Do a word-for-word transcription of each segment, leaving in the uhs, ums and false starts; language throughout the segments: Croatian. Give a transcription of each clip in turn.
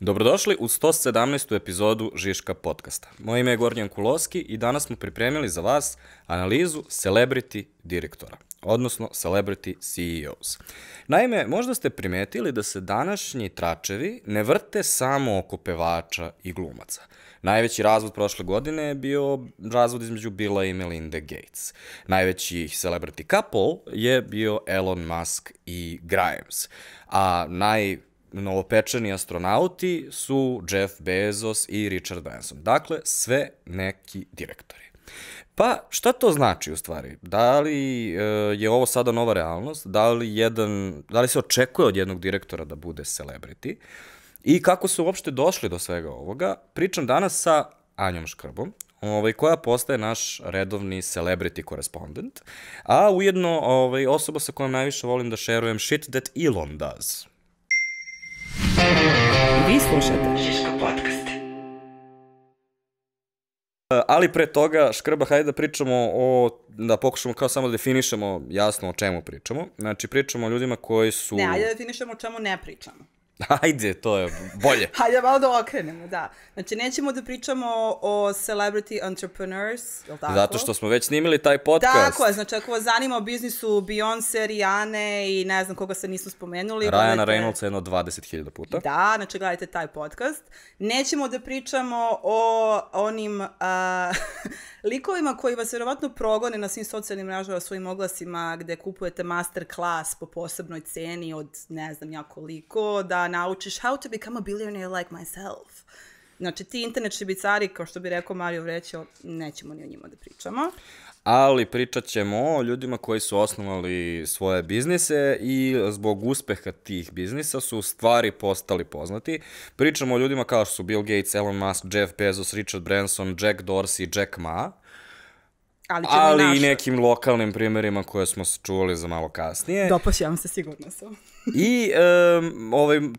Dobrodošli u sto sedamnaestu epizodu Žiška podcasta. Moje ime je Goran Jankuloski i danas smo pripremili za vas analizu celebrity direktora, odnosno celebrity C E Os. Naime, možda ste primetili da se današnji tračevi ne vrte samo oko pevača i glumaca. Najveći razvod prošle godine je bio razvod između Billa i Melinde Gates. Najveći celebrity couple je bio Elon Musk i Grimes. A naj... novopečeni astronauti su Jeff Bezos i Richard Branson. Dakle, sve neki direktori. Pa, šta to znači u stvari? Da li je ovo sada nova realnost? Da li, jedan, da li se očekuje od jednog direktora da bude celebrity? I kako su uopšte došli do svega ovoga? Pričam danas sa Anjom Škrbom, koja postaje naš redovni celebrity correspondent, a ujedno osoba sa kojom najviše volim da šerujem shit that Elon does. Vi slušate Žiško podcast. Ali pre toga, Škrba, hajde da pričamo o, da pokušamo kao samo da definišemo jasno o čemu pričamo. Znači, pričamo o ljudima koji su... Ne, hajde da definišemo o čemu ne pričamo. Hajde, to je bolje. Hajde malo da okrenemo, da. Znači, nećemo da pričamo o celebrity entrepreneurs, je li tako? Zato što smo već snimili taj podcast. Tako je, znači ako vas zanima o biznisu Beyoncé, Rihanne i ne znam koga se nisu spomenuli. Rajana Reynoldsa jedno dvadeset hiljada puta. Da, znači gledajte taj podcast. Nećemo da pričamo o onim likovima koji vas vjerovatno progone na svim socijalnim mrežama, svojim oglasima gde kupujete masterclass po posebnoj ceni od ne znam ja koliko, da naučiš how to become a billionaire like myself. Znači, ti internet šibicari, kao što bi rekao Mario Vrećo, nećemo ni o njima da pričamo. Ali pričat ćemo o ljudima koji su osnovali svoje biznise i zbog uspeha tih biznisa su stvari postali poznati. Pričamo o ljudima kao što su Bill Gates, Elon Musk, Jeff Bezos, Richard Branson, Jack Dorsey, Jack Ma. Ali i nekim lokalnim primjerima koje smo čuli za malo kasnije. Dopašavam se, sigurno sam. I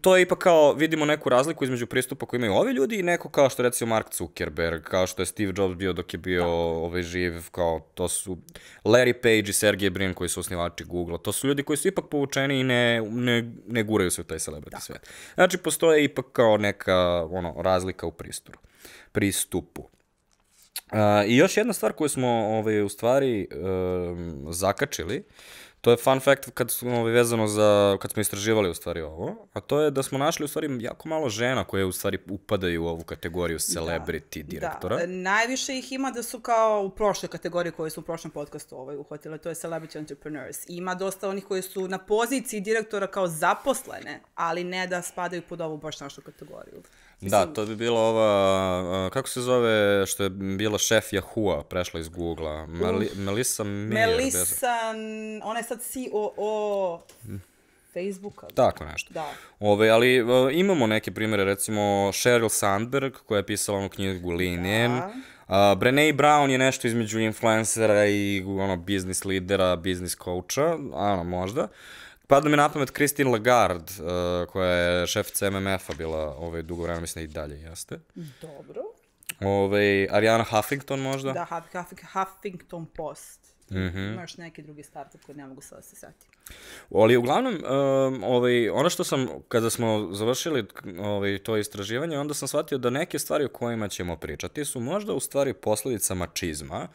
to je ipak kao, vidimo neku razliku između pristupa koji imaju ovi ljudi i neko kao što recimo Mark Zuckerberg, kao što je Steve Jobs bio dok je bio živ, kao to su Larry Page i Sergey Brin koji su osnivači Google-a. To su ljudi koji su ipak povučeni i ne guraju se u taj celebrity svijet. Znači, postoje ipak kao neka razlika u pristupu. I još jedna stvar koju smo u stvari zakačili, to je fun fact kad smo istraživali u stvari ovo, a to je da smo našli u stvari jako malo žena koje u stvari upadaju u ovu kategoriju celebrity direktora. Najviše ih ima da su kao u prošloj kategoriji koju su u prošlom podcastu uhvatili, to je celebrity entrepreneurs. Ima dosta onih koji su na poziciji direktora kao zaposlene, ali ne da spadaju pod ovu baš našu kategoriju. Da, to bi bila ova, kako se zove, što je bila šef Yahoo-a, prešla iz Google-a, Melissa Mayer. Melissa, ona je sad C O O Facebooka. Tako nešto. Da. Ali imamo neke primere, recimo Sheryl Sandberg, koja je pisala onu knjigu Lean In. Brené Brown je nešto između influencera i biznis lidera, biznis coacha, ano, možda. Padla mi na pamet Christine Lagarde, koja je šefica M M F-a bila dugo vremena, mislim i dalje jeste. Dobro. Arianna Huffington možda? Da, Huffington Post. Ima još neki drugi startup koji ne mogu sada se setiti. Ali uglavnom, ono što sam, kada smo završili to istraživanje, onda sam shvatio da neke stvari o kojima ćemo pričati su možda u stvari posledica mačizma,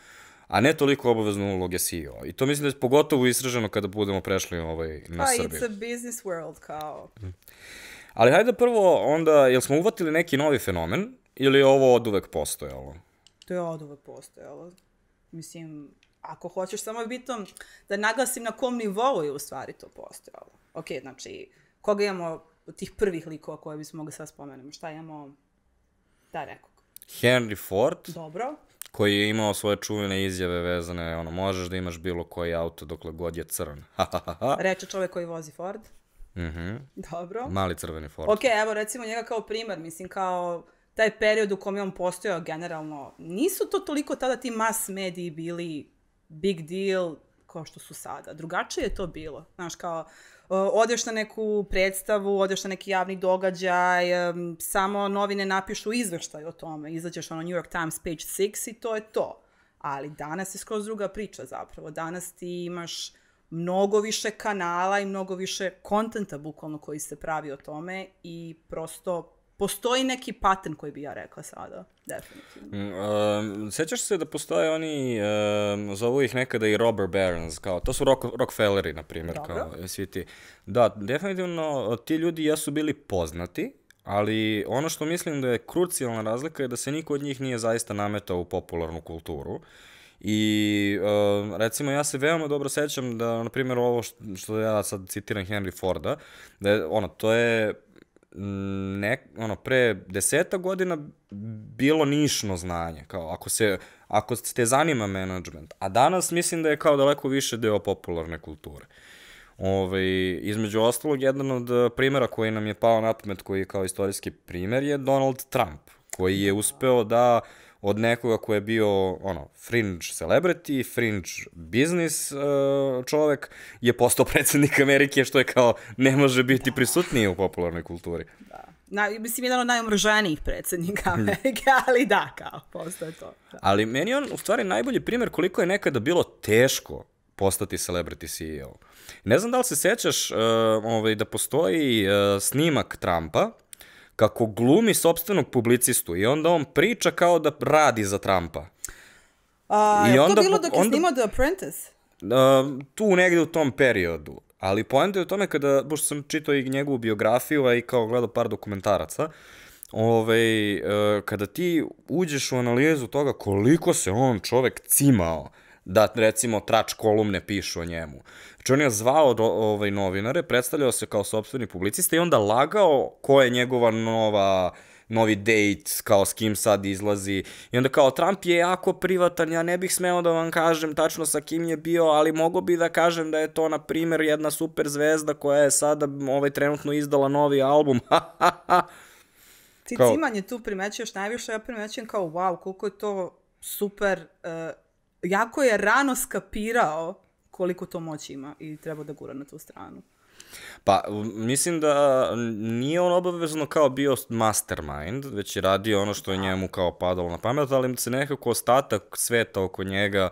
a ne toliko obavezno uloge C E O. I to mislim da je pogotovo istraženo kada budemo prešli na Srbiju. It's a business world, kao. Ali hajde prvo onda, jel smo uvatili neki novi fenomen ili je ovo od uvek postojalo? To je od uvek postojalo. Mislim, ako hoćeš samo bitno da naglasim na kom nivou je u stvari to postojalo. Ok, znači, koga imamo od tih prvih likova koje bismo mogli sad spomenemo? Šta imamo? Da, nekog. Henry Ford. Dobro. Koji je imao svoje čuvene izjave vezane, ono, možeš da imaš bilo koji auto dokle god je crn. Reče čovek koji vozi Ford. Dobro. Mali crveni Ford. Ok, evo recimo njega kao primer, mislim kao taj period u kom je on postojao generalno, nisu to toliko tada ti mass mediji bili big deal kao što su sada. Drugačije je to bilo. Znaš, kao, odeš na neku predstavu, odeš na neki javni događaj, samo novine napišu izveštaj o tome, izađeš ono New York Times page six i to je to. Ali danas je skroz druga priča zapravo. Danas ti imaš mnogo više kanala i mnogo više kontenta bukvalno koji se pravi o tome i prosto postoji neki pattern koji bi ja rekla sada, definitivno. Sjećaš se da postoje oni, zovu ih nekada i robber barons, kao, to su Rockefelleri, na primjer, kao svi ti. Da, definitivno ti ljudi jesu bili poznati, ali ono što mislim da je krucijalna razlika je da se niko od njih nije zaista nametao u popularnu kulturu. I recimo ja se veoma dobro sećam da, na primjer, ovo što ja sad citiram Henry Forda, da je ono, to je pre deseta godina bilo nišno znanje, ako te zanima management, a danas mislim da je kao daleko više deo popularne kulture. Između ostalog, jedan od primjera koji nam je pao na pamet, koji je kao istorijski primjer, je Donald Trump, koji je uspeo da od nekoga koji je bio fringe celebrity, fringe biznis čovek, je postao predsednik Amerike, što je kao ne može biti prisutnije u popularnoj kulturi. Mislim, jedan od najomraženijih predsednika Amerike, ali da, kao, postoje to. Ali meni je on u stvari najbolji primjer koliko je nekada bilo teško postati celebrity C E O. Ne znam da li se sećaš da postoji snimak Trumpa kako glumi sopstvenog publicistu i onda on priča kao da radi za Trumpa. Je to bilo dok je snimao The Apprentice? Tu negde u tom periodu. Ali poenta je u tome kada, pošto sam čitao i njegovu biografiju, a i kao gledao par dokumentaraca, kada ti uđeš u analizu toga koliko se on čovek cimao da, recimo, trač kolumne pišu o njemu. Znači, on je zvao novinare, predstavljao se kao sopstveni publicista i onda lagao ko je njegova nova, novi dejt, kao s kim sad izlazi. I onda kao, Trump je jako privatan, ja ne bih smeo da vam kažem tačno sa kim je bio, ali mogu bi da kažem da je to, na primjer, jedna super zvezda koja je sada trenutno izdala novi album. Ti cimanje tu primećuješ najviše, ja primećujem kao, wow, koliko je to super... Jako je rano skapirao koliko to moći ima i treba da gura na tu stranu. Pa, mislim da nije on obavezno kao bio mastermind, već je radio ono što je njemu kao padalo na pamet, ali se nekako ostatak sveta oko njega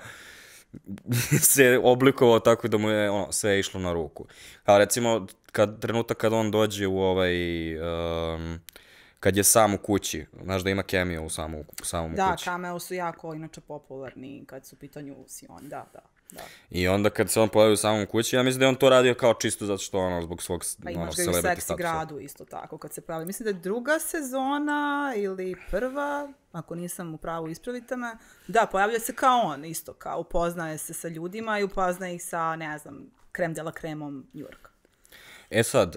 se oblikovao tako da mu je sve išlo na ruku. A recimo, trenutak kad on dođe u ovaj... kad je sam u kući, znaš da ima cameo u samom kući. Da, cameo su jako inače popularni kad su u pitanju Sion, da, da. I onda kad se on pojavi u samom kući, ja mislim da je on to radio kao čisto zato što ono, zbog svog celebrity statusa. Pa imaš ga i u Seksi gradu isto tako, kad se pravi. Mislim da je druga sezona ili prva, ako nisam u pravu ispravite me, da, pojavlja se kao on isto, kao upoznaje se sa ljudima i upoznaje ih sa, ne znam, krem de la kremom New Yorka. E sad,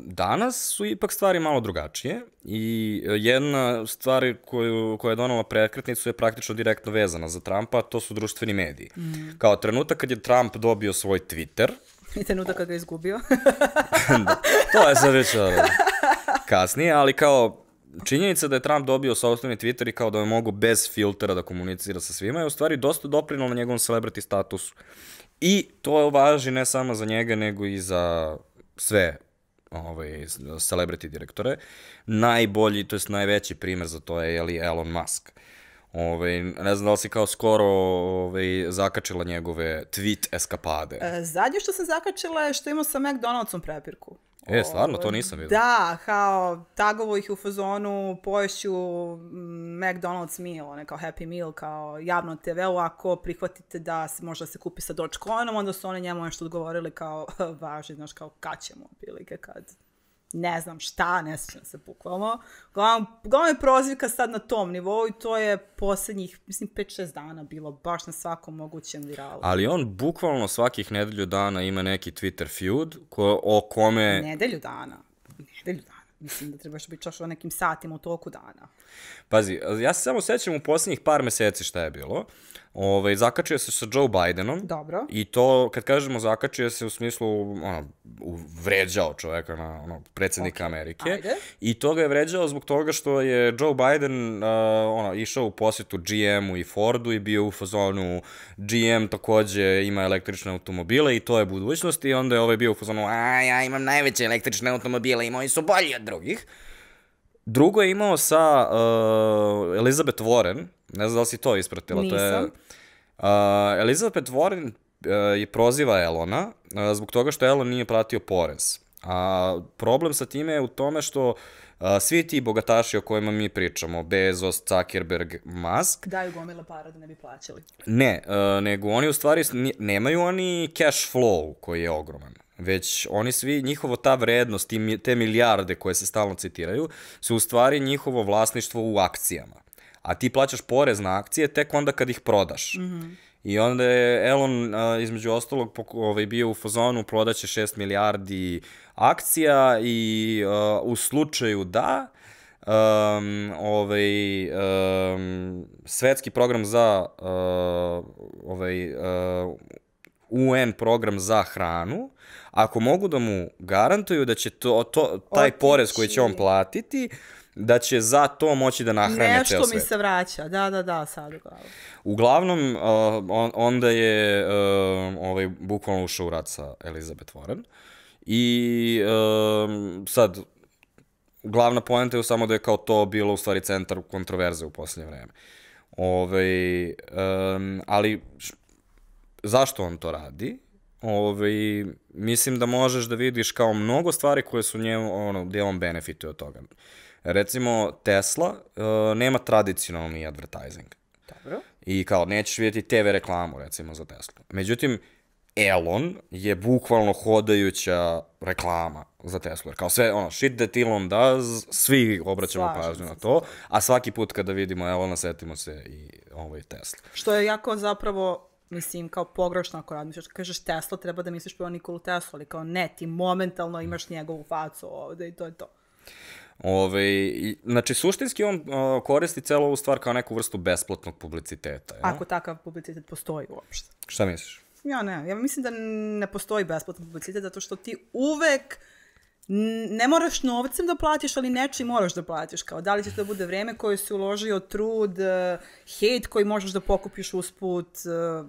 danas su ipak stvari malo drugačije i jedna stvar koja je donala prekretnicu je praktično direktno vezana za Trumpa, to su društveni mediji. Kao trenutak kad je Trump dobio svoj Twitter. I trenutak kad ga je izgubio. To je sad već kasnije, ali kao činjenica da je Trump dobio sopstveni Twitter i kao da je mogo bez filtera da komunicira sa svima je u stvari dosta doprinalo njegovom celebrity statusu. I to važi ne samo za njega, nego i za sve celebrity direktore. Najbolji, to je najveći primer za to je Elon Musk. Ne znam da li si kao skoro zakačila njegove tweet eskapade. Zadnje što sam zakačila je što imao sa McDonald'som prepirku. E, stvarno, to nisam vidio. Da, kao tagovo ih u fazonu poješću McDonald's meal, one kao Happy Meal, kao javno te veu, ako prihvatite da možda se kupi sa Dogecoinom, onda su one njemu nešto odgovorili kao važi, znaš, kao kad ćemo, prilike kad ne znam šta, ne sjećam se bukvalno. Uglavnom je prozivka sad na tom nivou i to je posljednjih, mislim, pet šest dana bilo baš na svakom mogućem viralu. Ali on bukvalno svakih nedelju dana ima neki Twitter feud o kome... Nedelju dana. Nedelju dana. Mislim da trebaš biti čaš o nekim satima u toku dana. Pazi, ja se samo sećam u posljednjih par meseci šta je bilo. Zakačio se sa Joe Bidenom. Dobro. I to, kad kažemo zakačio se u smislu, vređao čoveka, predsednika Amerike. I to ga je vređao zbog toga što je Joe Biden išao u posetu G M-u i Fordu i bio u fazonu G M takođe ima električne automobile i to je budućnost. I onda je ovaj bio u fazonu, a ja imam najveće električne automobile i moji su bolji od drugih. Drugo je imao sa Elizabeth Warren, ne znam da li si to ispratila. Nisam. Elizabeth Warren je proziva Elona zbog toga što Elon nije platio porez. A problem sa time je u tome što Svi ti bogataši o kojima mi pričamo, Bezos, Zuckerberg, Musk... Daju gomile para da ne bi plaćali. Ne, nego oni u stvari nemaju oni cash flow koji je ogroman. Već oni svi, njihovo ta vrednost, te milijarde koje se stalno citiraju, su u stvari njihovo vlasništvo u akcijama. A ti plaćaš porez na akcije tek onda kad ih prodaš. I onda je Elon, između ostalog, bio u fazonu prodaće šest milijardi akcija i u slučaju da svetski program za U N program za hranu, ako mogu da mu garantuju da će taj porez koji će on platiti da će za to moći da nahrane ceo svet. Nešto mi se vraća, da, da, da, sad uglavnom. Uglavnom, onda je bukvalno ušao u rat sa Elizabeth Warren i sad, glavna poenta je samo da je kao to bilo u stvari centar kontroverze u posljednje vreme. Ali, zašto on to radi? Mislim da možeš da vidiš kao mnogo stvari koje su njemu, gde on benefituje od toga. Recimo, Tesla nema tradicionalni advertising. Dobro. I kao, nećeš vidjeti te ve reklamu, recimo, za Tesla. Međutim, Elon je bukvalno hodajuća reklama za Tesla. Kao sve, ono, shit that Elon does, svi obraćamo pažnju na to, a svaki put kada vidimo Elona, setimo se i Tesla. Što je jako zapravo... Mislim, kao pogrešno ako razmišljaš, kažeš Tesla, treba da misliš prvo Nikolu Tesla, ali kao ne, ti momentalno imaš njegovu facu ovde i to je to. Znači, suštinski on koristi celu ovu stvar kao neku vrstu besplatnog publiciteta. Ako takav publicitet postoji uopšte. Šta misliš? Ja ne, ja mislim da ne postoji besplatnog publiciteta, zato što ti uvek ne moraš novcem da platiš, ali nečim moraš da platiš. Kao, da li će to bude vreme koje si uložio, trud, hejt koji možeš da pokupiš usput,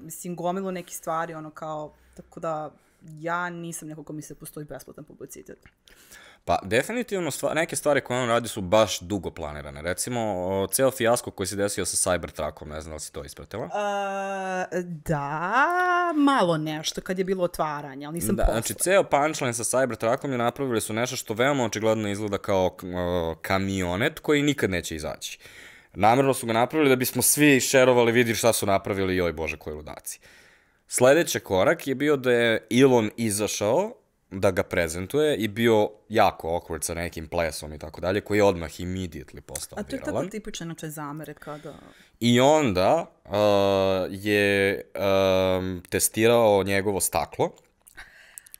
mislim, gomilu neke stvari, ono kao, tako da ja nisam neko ko mi se postoji besplatan publicitet. Pa, definitivno, neke stvari koje on radi su baš dugo planirane. Recimo, ceo fijasko koji se desio sa Cybertruckom, ne znam da si to ispratila? Da, malo nešto, kad je bilo otvaranje, ali nisam posla. Znači, ceo punchline sa Cybertruckom je napravili su nešto što veoma očigledno izgleda kao kamionet koji nikad neće izaći. Namerno su ga napravili da bismo svi šerovali, vidi šta su napravili, joj bože, koji ludaci. Sledeći korak je bio da je Elon izašao da ga prezentuje i bio jako awkward sa nekim plesom i tako dalje, koji je odmah immediately postao viralan. A to je tako tipičan način zamere kada... I onda je testirao njegovo staklo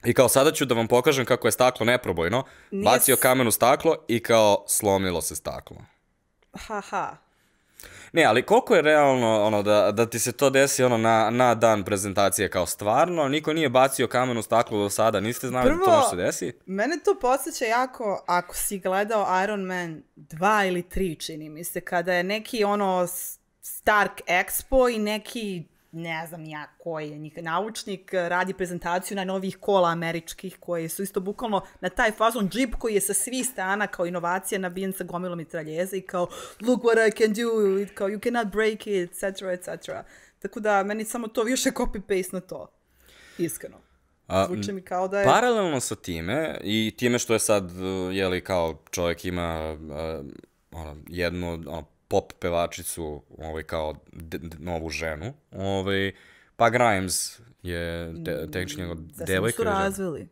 i kao sada ću da vam pokažem kako je staklo neprobojno, bacio kamen u staklo i kao slomilo se staklo. Haha. Ne, ali koliko je realno da ti se to desi na dan prezentacije kao stvarno? Niko nije bacio kamen u staklo do sada, niste znali da to može se desi? Prvo, mene to podsjeća jako, ako si gledao Iron Man dva ili tri, čini mi se, kada je neki ono Stark Expo i neki, ne znam ja koji je njih, naučnik radi prezentaciju najnovijih kola američkih koje su isto bukvalno na taj fazon džip koji je sa svih strana kao inovacija nabijen sa gomilom mitraljeza i kao look what I can do, it, kao you cannot break it, et cetera et cetera. Tako da meni samo to više copy-paste na to. Iskreno. Zvuče mi kao da je... Paralelno sa time i time što je sad, jeli kao čovjek ima ono, jednu... Ono, pop pevačicu kao novu ženu. Pa Grimes je tehnički njegov devojka. Da su razvili.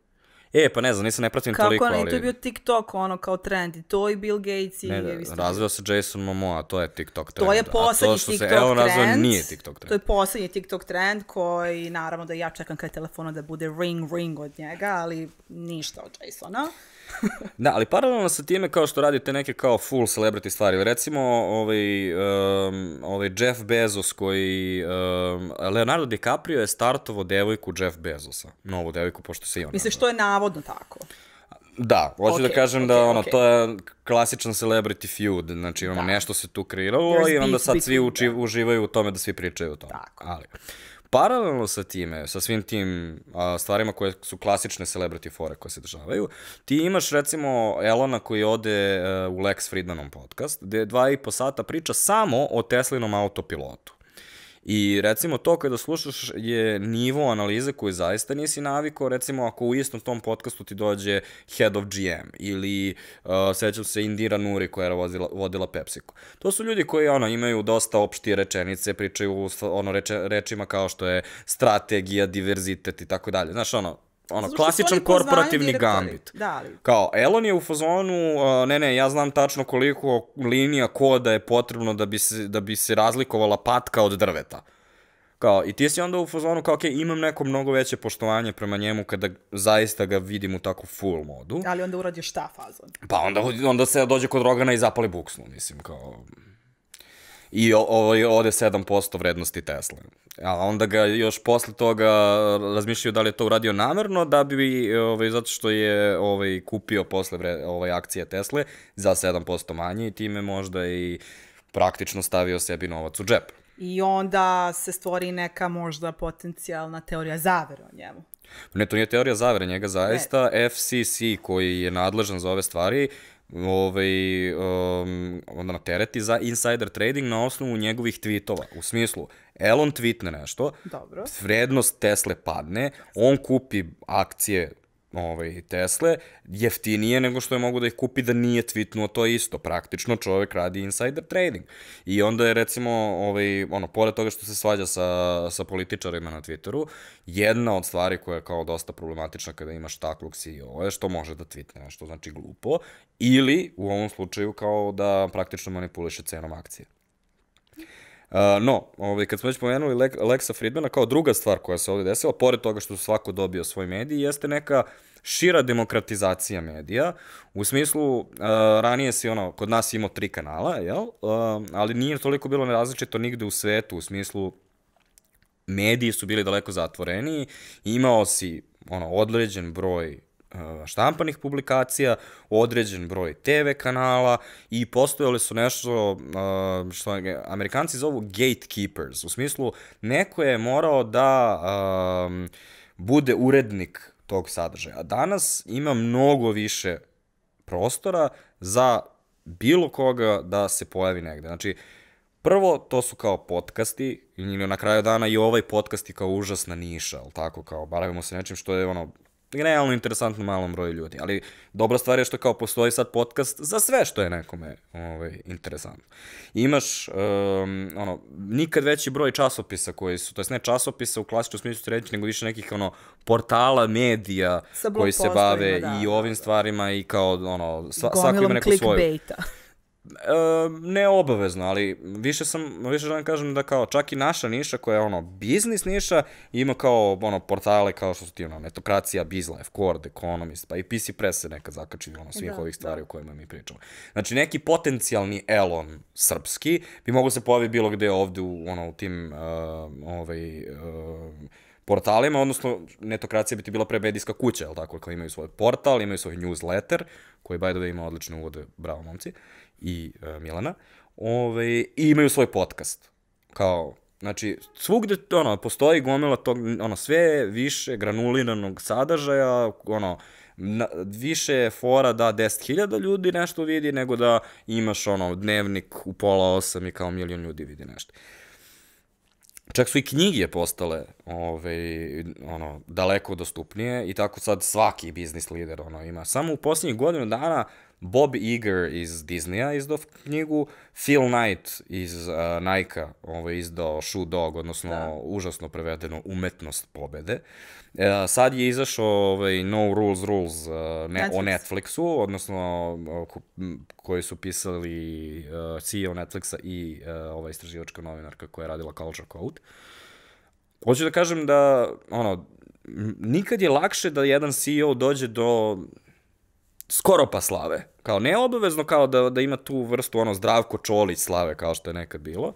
E, pa ne znam, nisam ne pratim toliko. Kako je to bio TikTok, ono kao trend. To i Bill Gates i... Razvio se Jason Momoa, to je TikTok trend. To je poslednji TikTok trend. A to što se razvio nije TikTok trend. To je poslednji TikTok trend koji, naravno da ja čekam kada je telefona da bude ring ring od njega, ali ništa od Jasona. Da, ali paralelno sa time kao što radite neke kao full celebrity stvari. Recimo, ovaj Jeff Bezos koji... Leonardo DiCaprio je startovao devojku Jeff Bezosa. Novu devojku, pošto se i ona... Misliš, to je navodno tako? Da, hoću da kažem da to je klasičan celebrity feud. Znači, nešto se tu kreiralo i onda sad svi uživaju u tome da svi pričaju o tome. Tako. Paralelno sa time, sa svim tim stvarima koje su klasične celebrity fore koje se dešavaju, ti imaš recimo Elona koji ode u Lex Fridmanom podcast, gde dva i po sata priča samo o Teslinom autopilotu. I recimo to kada slušaš je nivo analize koju zaista nisi navikao, recimo ako u istom tom podcastu ti dođe Head of G M ili sećam se Indira Nooyi koja je vodila PepsiCo. To su ljudi koji imaju dosta opštije rečenice, pričaju rečima kao što je strategija, diverzitet i tako dalje. Znaš ono, ono, klasičan korporativni gambit. Kao, Elon je u fazonu, ne ne, ja znam tačno koliko linija koda je potrebno da bi se razlikovala patka od drveta. Kao, i ti si onda u fazonu kao, okej, imam neko mnogo veće poštovanje prema njemu kada zaista ga vidim u tako full modu. Ali onda uradi šta fazon? Pa onda se dođe kod Rogana i zapali buksnu, mislim, kao... I ode sedam posto vrednosti Tesla. A onda ga još posle toga razmišljaju da li je to uradio namerno, da bi, zato što je kupio posle akcije Tesle za sedam posto manje i time možda i praktično stavio sebi novac u džep. I onda se stvori neka možda potencijalna teorija zavere o njemu. Ne, to nije teorija zavere, njega zaista F C C koji je nadležan za ove stvari onda tereti za insider trading na osnovu njegovih tweetova. U smislu, Elon tweetne nešto, vrednost Tesle padne, on kupi akcije Tesle jeftinije nego što je mogu da ih kupi da nije tweetnuo to isto. Praktično čovek radi insider trading. I onda je recimo, pored toga što se svađa sa političarima na Twitteru, jedna od stvari koja je kao dosta problematična kada imaš takvog C E O je što može da tweetne nešto, znači glupo, ili u ovom slučaju kao da praktično manipuliše cenom akcije. No, kad smo već pomenuli Lexa Fridmana, kao druga stvar koja se ovdje desila, pored toga što svako dobio svoj medij, jeste neka šira demokratizacija medija. U smislu, ranije si kod nas imao tri kanala, ali nije toliko bilo različito nigde u svetu. U smislu, mediji su bili daleko zatvoreniji, imao si određen broj štampanih publikacija, određen broj T V kanala i postojali su nešto što Amerikanci zovu gatekeepers. U smislu, neko je morao da bude urednik tog sadržaja. Danas ima mnogo više prostora za bilo koga da se pojavi negde. Znači, prvo, to su kao podcasti, ili na kraju dana i ovaj podcast je kao užasna niša, ali tako kao, bavimo se nečim što je ono realno interesantno malom broju ljudi, ali dobra stvar je što kao postoji sad podcast za sve što je nekome interesantno. Imaš nikad veći broj časopisa koji su, to jest ne časopisa u klasičnom smislu reći, nego više nekih portala, medija koji se bave i ovim stvarima i kao svako ima neku svoju. Ne obavezno, ali više sam, više želim kažem da kao čak i naša niša koja je ono biznis niša ima kao ono portale kao što su ti ono Netokracija, BizLife, Cord, Economist, pa i P C Press se nekad zakači ono svih ovih stvari o kojima mi pričamo. Znači neki potencijalni Elon srpski bi mogo se pojavi bilo gde ovde u ono u tim ovaj portalima, odnosno Netokracija bi ti bila premedijska kuća, jel tako, kao imaju svoj portal, imaju svoj newsletter, koji by the way ima odlične uvode, bravo momci, i Milana, i imaju svoj podcast. Kao, znači, svugde postoji gomila tog, ono, sve više granuliranog sadržaja, ono, više je fora da deset hiljada ljudi nešto vidi, nego da imaš, ono, dnevnik u pola osam i kao milion ljudi vidi nešto. Čak su i knjige postale daleko dostupnije i tako sad svaki biznis lider ima. Samo u posljednjih godinu dana Bob Iger iz Disneya izdao knjigu, Phil Knight iz Nike-a izdao Shoe Dog, odnosno užasno prevedeno Umetnost pobede. Sad je izašao No Rules Rules o Netflixu, odnosno koji su pisali C E O Netflixa i ova istraživačka novinarka koja je radila Culture Code. Hoću da kažem da nikad je lakše da jedan C E O dođe do skoro pa slave. Kao ne obavezno kao da ima tu vrstu ono Zdravko Čolić slave kao što je nekad bilo,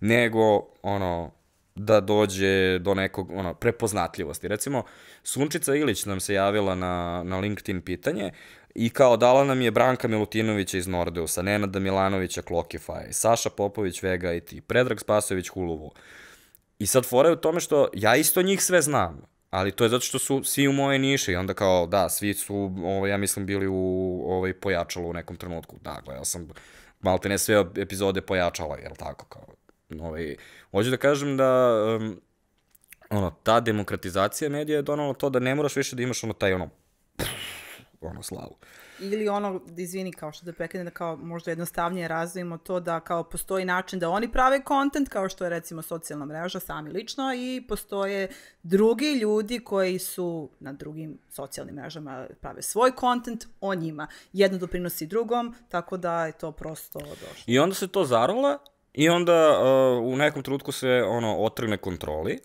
nego ono da dođe do nekog ono prepoznatljivosti. Recimo Sunčica Ilić nam se javila na na LinkedIn pitanje i kao dala nam je Branka Milutinovića iz Nordeusa, Nenada Milanovića Clockify, Saša Popović Vega i ti, Predrag Spasović Huluvu. I sad fora je u tome što ja isto njih sve znam. Ali to je zato što su svi u moje niše i onda kao, da, svi su, ja mislim, bili u pojačalu u nekom trenutku. Da, gledao sam, malte ne sve epizode pojačala, jel tako, kao, Ovaj, hoću da kažem da um, ono, ta demokratizacija medija je donala to da ne moraš više da imaš ono taj ono, pff, ono slavu. Ili ono, izvini, kao što da prekine, da kao možda jednostavnije razvijemo to da kao postoji način da oni prave kontent, kao što je recimo socijalna mreža, sami lično, i postoje drugi ljudi koji su na drugim socijalnim mrežama prave svoj kontent o njima. Jedno doprinosi drugom, tako da je to prosto došlo. I onda se to zarola i onda u nekom trenutku se ono otrgne kontroli,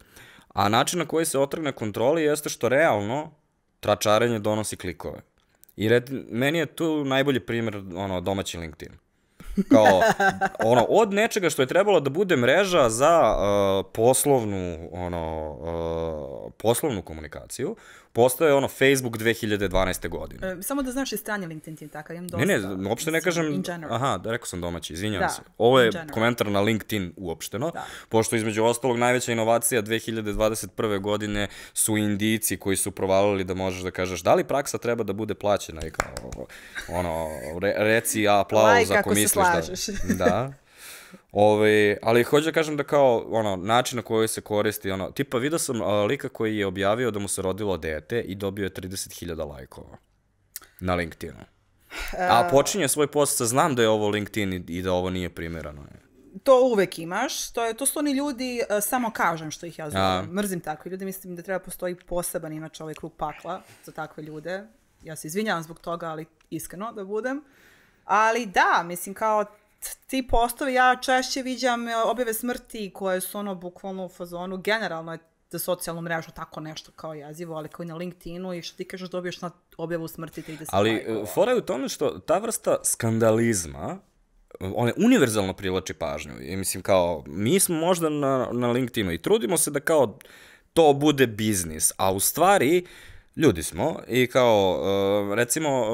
a način na koji se otrgne kontroli jeste što realno tračarenje donosi klikove. I meni je tu najbolji primjer domaći LinkedIn. Kao, ono, od nečega što je trebalo da bude mreža za poslovnu komunikaciju, postoje ono Facebook dve hiljade dvanaeste. godine. Samo da znaš, i strani LinkedIn ti je takav, imam dosta. Ne, ne, uopšte ne kažem, aha, da rekao sam domaći, izvinjam se. Ovo je komentar na LinkedIn uopšteno, pošto između ostalog najveća inovacija dve hiljade dvadeset prve. godine su Indijci koji su provalili da možeš da kažeš da li praksa treba da bude plaćena i kao, ono, reci aplauz ako misliš da... Laj, kako se slažeš. Da. Ali hoću da kažem da kao način na koji se koristi, tipa vidio sam lika koji je objavio da mu se rodilo dete i dobio je trideset hiljada lajkova na LinkedInu. A počinje svoj post sa znam da je ovo LinkedIn i da ovo nije primjerano. To uvek imaš, to su oni ljudi, samo kažem što ih ja zovem, mrzim takve ljude, mislim da treba postoji poseban inače ovaj krug pakla za takve ljude. Ja se izvinjavam zbog toga, ali iskreno da budem. Ali da, mislim kao ti postovi, ja češće viđam objave smrti koje su ono bukvalno u fazonu, generalno je za socijalnu mrežu tako nešto kao jezivo, ali kao i na LinkedInu i što ti kažeš dobiješ na objavu smrti trideset. Ali fora je u tome što ta vrsta skandalizma, ona univerzalno privlači pažnju. I mislim kao, mi smo možda na, na LinkedInu i trudimo se da kao to bude biznis, a u stvari... Ljudi smo i kao, recimo,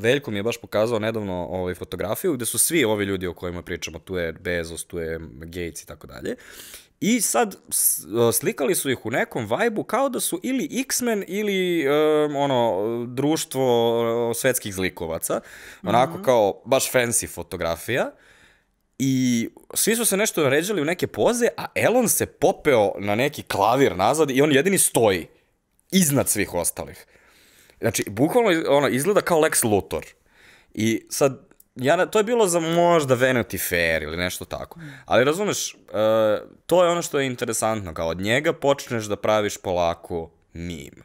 Veljko mi je baš pokazao nedavno fotografiju gde su svi ovi ljudi o kojima pričamo, tu je Bezos, tu je Gates i tako dalje. I sad slikali su ih u nekom vajbu kao da su ili X-Men ili ono društvo svetskih zlikovaca, onako kao baš fancy fotografija. I svi su se nešto ređali u neke poze, a Elon se popeo na neki klavir nazad i on jedini stoji iznad svih ostalih. Znači, bukvalno izgleda kao Lex Luthor. I sad, to je bilo za možda Vanity Fair ili nešto tako. Ali razumeš, to je ono što je interesantno. Kao od njega počneš da praviš polako meme.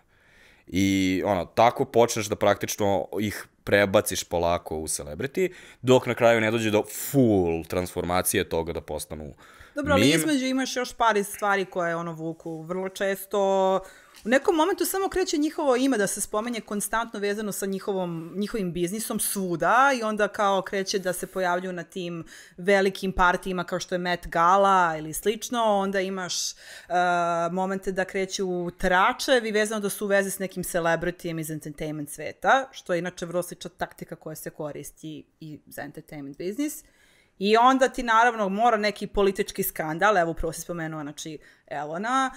I ono, tako počneš da praktično ih prebaciš polako u celebrity, dok na kraju ne dođe do full transformacije toga da postanu... Dobro, ali između imaš još par stvari koje ono vuku. Vrlo često... U nekom momentu samo kreće njihovo ime da se spomenje konstantno vezano sa njihovom, njihovim biznisom svuda i onda kao kreće da se pojavljuju na tim velikim partijima kao što je Met Gala ili slično. Onda imaš uh, momente da kreću tračevi vezano da su u vezi s nekim celebrityjem iz entertainment sveta, što je inače vrlo slična taktika koja se koristi i za entertainment biznis. I onda ti naravno mora neki politički skandal, evo upravo si spomenuo, znači Elona,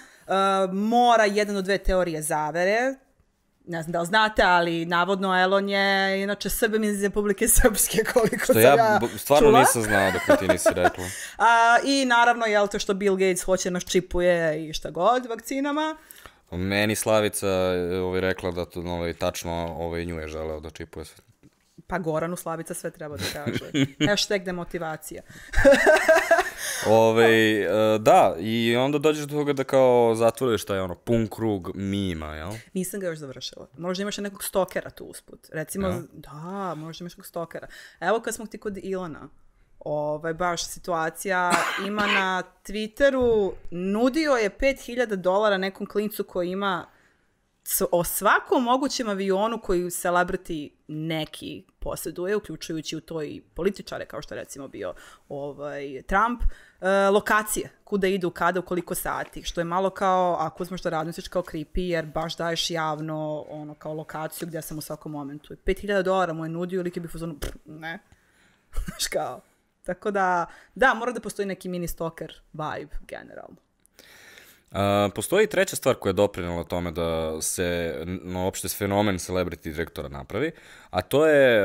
mora jedan od dve teorije zavere, ne znam da li znate, ali navodno Elon je inače Srbim iz Republike Srpske, koliko sam ja čula. Što ja stvarno nisam znao dok mi ti nisi rekla. I naravno je to što Bill Gates hoće nas čipuje i šta god vakcinama. Meni Slavica je rekla da tačno nju je želeo da čipuje sve. Pa Goranu Slavica sve treba da kaže. Hashtag demotivacija. Da, i onda dođeš do toga da kao zatvoriš taj ono pun krug mima, jel? Nisam ga još završila. Možda imaš nekog stokera tu usput. Recimo, da, možda imaš nekog stokera. Evo kad smo ti kod Ilona. Baš situacija ima na Twitteru. Nudio je pet hiljada dolara nekom klincu koji ima o svakom mogućem avionu koji celebrity neki posjeduje, uključujući u to i političare, kao što je recimo bio ovaj, Trump, e, lokacije, kuda idu, kada, u koliko sati, što je malo kao, ako uzmeš da radnosiš kao creepy, jer baš daješ javno ono, kao lokaciju gdje sam u svakom momentu. pet hiljada dolara mu je nudio, ili bih uzmano, ne, znaš kao. Tako da, da, mora da postoji neki mini stalker vibe generalno. Postoji treća stvar koja je doprinjela tome da se uopšte fenomen celebrity direktora napravi, a to je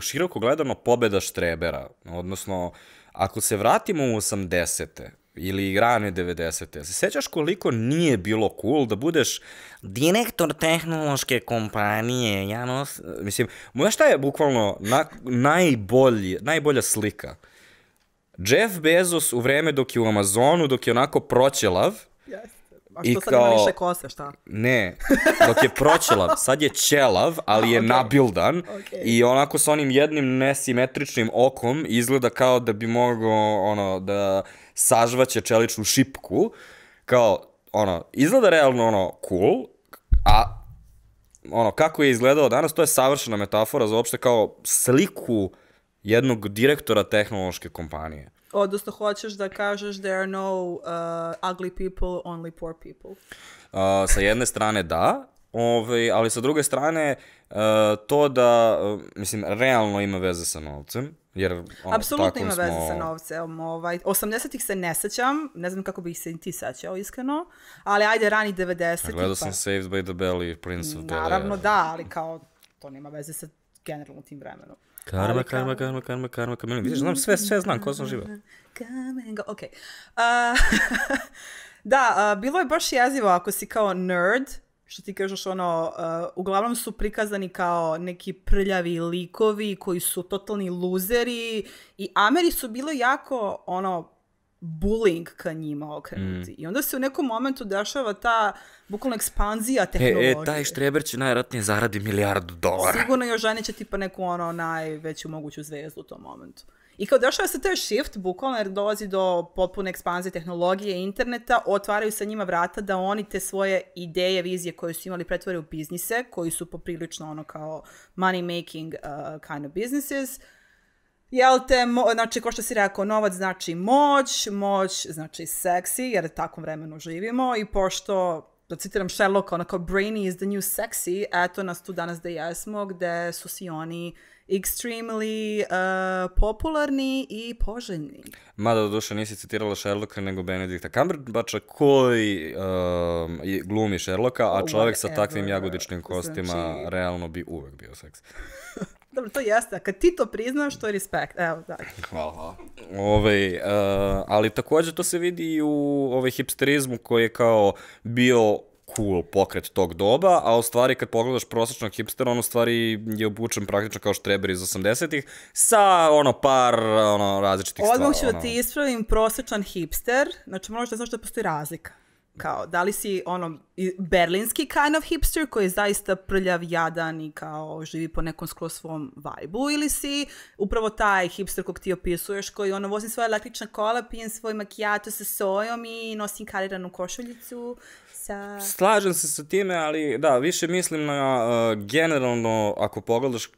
široko gledano pobeda štrebera, odnosno Ako se vratimo u osamdesete ili rane devedesete, se sjećaš koliko nije bilo cool da budeš direktor tehnološke kompanije, ja nos... Mislim, moja šta je bukvalno najbolja slika? Jeff Bezos u vreme dok je u Amazonu, dok je onako proćelav... A što sad ima više kose, šta? Ne, dok je proćelav, sad je ćelav, ali je nabildan i onako sa onim jednim nesimetričnim okom izgleda kao da bi mogao da sažvaće čeličnu šipku. Kao, ono, izgleda realno ono cool, a ono, kako je izgledao danas, to je savršena metafora za uopšte kao sliku jednog direktora tehnološke kompanije. Odnosno, hoćeš da kažeš there are no ugly people, only poor people. Sa jedne strane da, ali sa druge strane to da, mislim, realno ima veze sa novcem. Apsolutno ima veze sa novcem. osamdesetih se ne sećam, ne znam kako bih se ti sećao, iskreno, ali ajde, ranih devedesetih. Gledao sam Saved by the Bell i Prince of Bel-Air. Naravno da, ali kao to nema veze sa generalno tim vremenom. Karma, karma, karma, karma, karma, karma. Vidiš, znam sve, sve znam, ko sam živao. Ok. Da, bilo je baš jezivo ako si kao nerd, što ti kažeš ono, uglavnom su prikazani kao neki prljavi likovi koji su totalni luzeri i Ameri su bilo jako ono, bullying ka njima okrenuti. I onda se u nekom momentu dešava ta bukvalna ekspanzija tehnologije. E, taj štreber će najvratnije zaradi milijardu dolara. Sigurno još žene će tipa neku ono najveću moguću zvezdu u tom momentu. I kao dešava se taj shift bukvalno jer dolazi do potpune ekspanzije tehnologije i interneta, otvaraju sa njima vrata da oni te svoje ideje, vizije koje su imali pretvore u biznise, koji su poprilično ono kao money making kind of businesses. Jel te, znači, ko što si rekao, novac znači moć, moć znači seksi, jer takvom vremenu živimo i pošto, da citiram Sherlocka, ono kao brainy is the new sexy, eto nas tu danas da jesmo, gde su svi oni extremely popularni i poželjni. Mada, do duše, nisi citirala Sherlocka nego Benedikta Cumberbatcha, koji glumi Sherlocka, a čovjek sa takvim jagodičnim kostima realno bi uvek bio seksi. Dobro, to jeste. Kad ti to priznaš, to je respekt. Evo, dalje. Hvala. Ali također to se vidi i u hipsterizmu koji je kao bio cool pokret tog doba, a u stvari kad pogledaš prosječnog hipstera, on u stvari je obučen praktično kao štreber iz osamdesetih sa ono par različitih stvari. Odmah ću da ti ispravim prosječan hipster, znači moraš da znaš da postoji razlika. Kao, da li si ono berlinski kind of hipster koji je zaista prljav, jadan i kao živi po nekom skroz svom vibe-u ili si upravo taj hipster kog ti opisuješ koji ono vozim svoje električne kola, pijem svoj makijato sa sojom i nosim kariranu košuljicu sa... Slažem se sa time, ali da, više mislim na generalno, ako pogledaš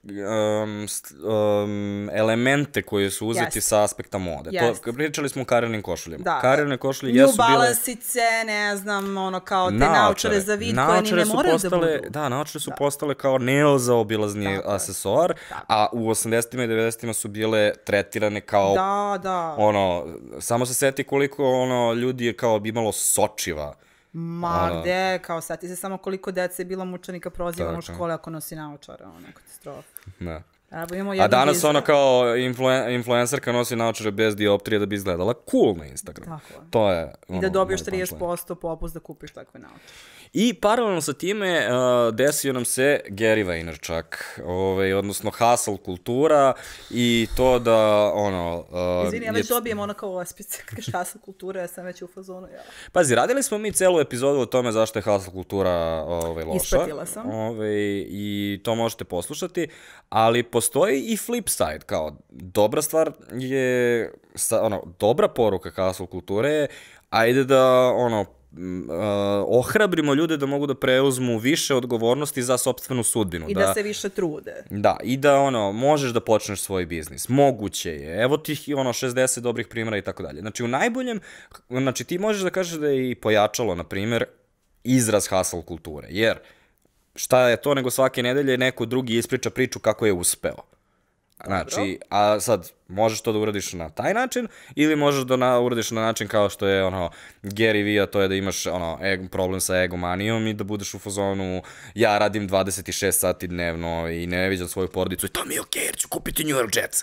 elemente koje su uzeti sa aspekta mode. Pričali smo o kariranim košuljima. Karirane košulje jesu bile... New Balance-ice, ne znam, ono kao... naočare za vid koje ni ne moraju da budu. Da, naočare su postale kao neozaobilazni asesor, a u osamdesetima i devedesetima su bile tretirane kao... Da, da. Ono, samo se seti koliko ljudi je kao imalo sočiva. Ma, gde, kao seti se samo koliko dece je bilo mučenika prozivano u škole ako nosi naočare, ono, katastrofa. Ne. A danas ona kao influencerka nosi naočare bez dioptrije da bi izgledala cool na Instagramu. I da dobiješ trideset posto popust da kupiš takve naočare. I paralelno sa time desio nam se Gary Vaynerchuk, odnosno hustle kultura i to da ono... Izvini, ja već dobijem ono kao ospice, kaš hustle kultura, ja sam već u fazonu. Pazi, radili smo mi celu epizodu o tome zašto je hustle kultura loša. Ispratila sam. I to možete poslušati, ali postoji i flip side, kao dobra stvar je, ono, dobra poruka hustle kulture je, ajde da, ono, ohrabrimo ljude da mogu da preuzmu više odgovornosti za sopstvenu sudbinu. I da se više trude. Da, i da, ono, možeš da počneš svoj biznis. Moguće je. Evo tih, ono, šezdeset dobrih primjera i tako dalje. Znači, u najboljem, znači, ti možeš da kažeš da je i pojačalo, na primjer, izraz hustle kulture, jer šta je to nego svake nedelje neko drugi ispriča priču kako je uspeo. Znači, a sad, možeš to da uradiš na taj način ili možeš da uradiš na način kao što je ono Gary Vee, a to je da imaš problem sa egomanijom i da budeš u fazonu ja radim dvadeset šest sati dnevno i ne viđam svoju porodicu i to mi je okej jer ću kupiti New York Jets.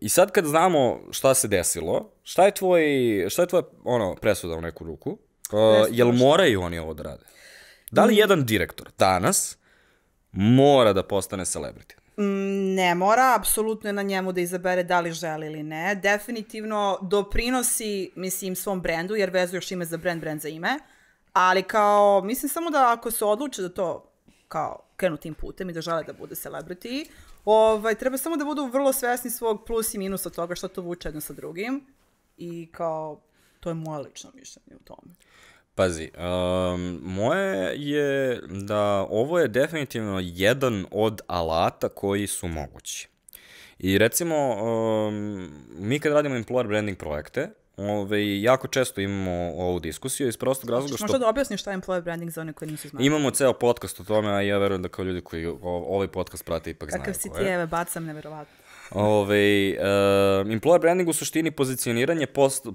I sad kad znamo šta se desilo, šta je tvoja presuda u neku ruku? Jel moraju oni ovo da rade? Da li jedan direktor danas mora da postane celebrity? Ne mora, apsolutno je na njemu da izabere da li želi ili ne. Definitivno doprinosi, mislim, svom brendu, jer vezuje još ime za brend, brend za ime. Ali kao, mislim samo da ako se odluče da to kao krenu tim putem i da žele da bude celebrity, treba samo da budu vrlo svesni svog plus i minusa toga što to vuče jedno sa drugim. I kao, to je moje lično mišljenje u tome. Pazi, moje je da ovo je definitivno jedan od alata koji su mogući. I recimo, mi kad radimo employer branding projekte, jako često imamo ovu diskusiju iz prostog razloga što... Možda da objasniš šta je employer branding za one koji nisu znali? Imamo ceo podcast o tome, a ja verujem da kao ljudi koji ovaj podcast prate ipak znaju. Kakav si ti, eve, bacam, nevjerovatno. Employer branding u suštini pozicioniranje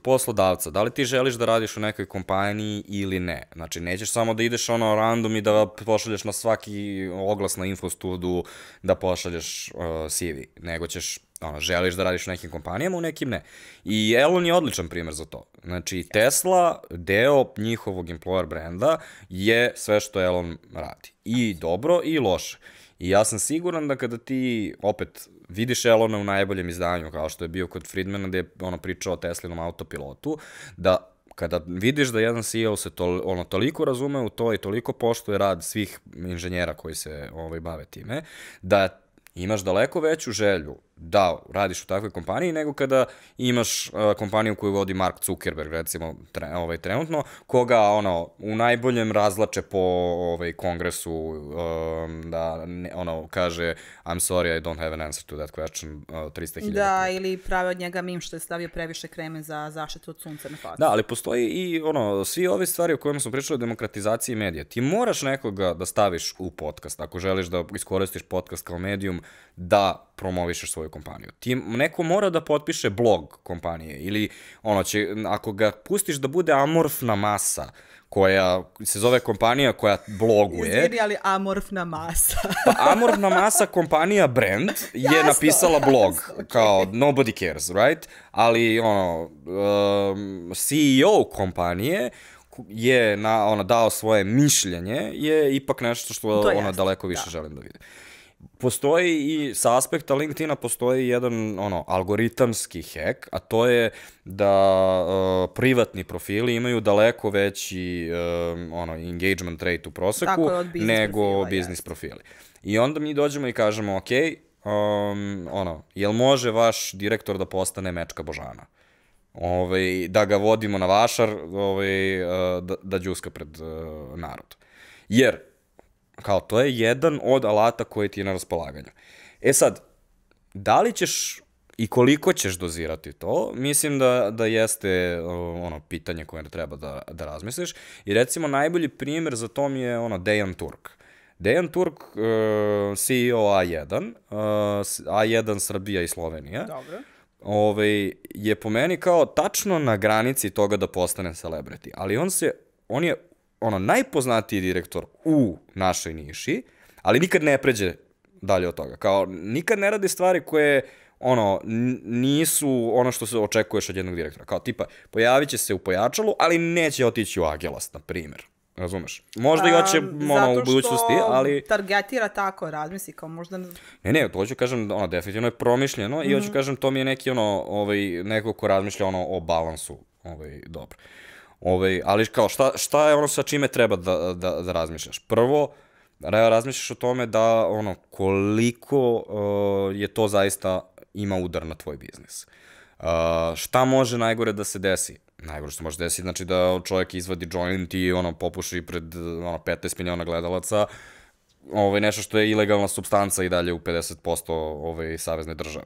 poslodavca, da li ti želiš da radiš u nekoj kompaniji ili ne. Znači nećeš samo da ideš ono random i da pošalješ na svaki oglas na infostudu da pošalješ ce ve, nego ćeš želiš da radiš u nekim kompanijama, u nekim ne. I Elon je odličan primer za to. Znači Tesla, deo njihovog employer brenda je sve što Elon radi, i dobro i loše. I ja sam siguran da kada ti opet vidiš Elona u najboljem izdanju, kao što je bio kod Fridmana gde je pričao o Teslinom autopilotu, da kada vidiš da jedan ce e o se toliko razume u to i toliko poštuje rad svih inženjera koji se bave time, da imaš daleko veću želju da radiš u takvoj kompaniji nego kada imaš kompaniju koju vodi Mark Zuckerberg, recimo, trenutno, koga u najboljem razlače po kongresu da kaže I'm sorry, I don't have an answer to that question tristo hiljada. Da, ili prave od njega mim što je stavio previše kreme za zaštitu od sunca na facu. Da, ali postoji i svi ove stvari o kojima smo pričali o demokratizaciji medija. Ti moraš nekoga da staviš u podcast, ako želiš da iskoristiš podcast kao medijum, da promovišeš svoju kompaniju. Ti neko mora da potpiše blog kompanije ili ono će, ako ga pustiš da bude amorfna masa koja se zove kompanija koja bloguje. Izvini, ali amorfna masa. Amorfna masa kompanija brand je napisala blog kao nobody cares, right? Ali ono ce e o kompanije je dao svoje mišljenje je ipak nešto što ona daleko više želim da vidi. Postoji i sa aspekta LinkedIna postoji jedan algoritamski hack, a to je da privatni profili imaju daleko veći engagement rate u proseku nego biznis profili. I onda mi dođemo i kažemo, ok, jel može vaš direktor da postane Mečka Božana? Da ga vodimo na vašar, da đuska pred narod. Jer kao, to je jedan od alata koji ti je na raspolaganju. E sad, da li ćeš i koliko ćeš dozirati to, mislim da jeste pitanje koje treba da razmisliš. I recimo, najbolji primjer za to mi je Dejan Turk. Dejan Turk, ce e o A jedan, A jedan Srbija i Slovenija, je po meni kao tačno na granici toga da postane celebrity. Ali on je ono, najpoznatiji direktor u našoj niši, ali nikad ne pređe dalje od toga. Kao, nikad ne radi stvari koje, ono, nisu ono što se očekuješ od jednog direktora. Kao, tipa, pojavit će se u Pojačalu, ali neće otići u Agelast, na primjer. Razumeš? Možda i oće u budućnosti, ali... Zato što targetira tako, razmisli, kao možda... Ne, ne, to hoću kažem, ono, definitivno je promišljeno i hoću kažem, to mi je neki, ono, neko ko razmišlja, ono, o balansu, dobro. Ali kao, šta je ono sa čime treba da razmišljaš? Prvo, razmišljaš o tome da koliko je to zaista ima udar na tvoj biznis. Šta može najgore da se desi? Najgore što može desiti, znači da čovjek izvadi joint i popuši pred petnaest miliona gledalaca, nešto što je ilegalna supstanca i dalje u pedeset posto savezne države.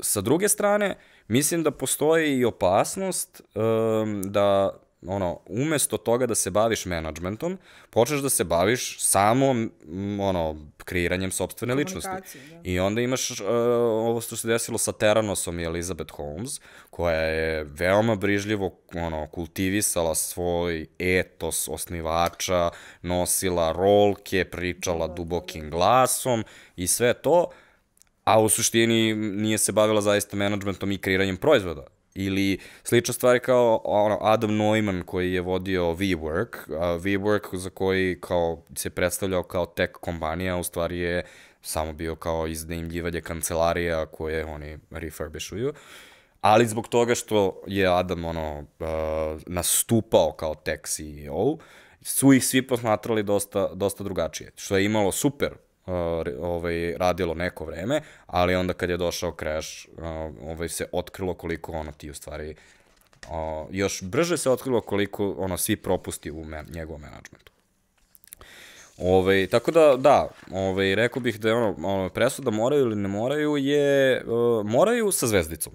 Sa druge strane, mislim da postoji i opasnost da ono, umesto toga da se baviš menadžmentom, počneš da se baviš samo, ono, kreiranjem sopstvene ličnosti. I onda imaš ovo što se desilo sa Teranosom i Elizabeth Holmes, koja je veoma brižljivo, ono, kultivisala svoj etos osnivača, nosila rolke, pričala dubokim glasom i sve to, a u suštini nije se bavila zaista menadžmentom i kreiranjem proizvoda. Ili slična stvar je kao Adam Neumann koji je vodio WeWork, WeWork za koji se predstavljao kao tech kompanija, u stvari je samo bio kao iznajmljivanje kancelarija koje oni refurbishuju, ali zbog toga što je Adam nastupao kao tech C E O, su ih svi posmatrali dosta drugačije, što je imalo super radilo neko vreme, ali onda kad je došao crash, se otkrilo koliko ono ti u stvari, još brže se otkrilo koliko ono svi propusti u njegovom menadžmentu. Tako da, da, rekao bih da je ono presuda moraju ili ne moraju je, moraju sa zvezdicom,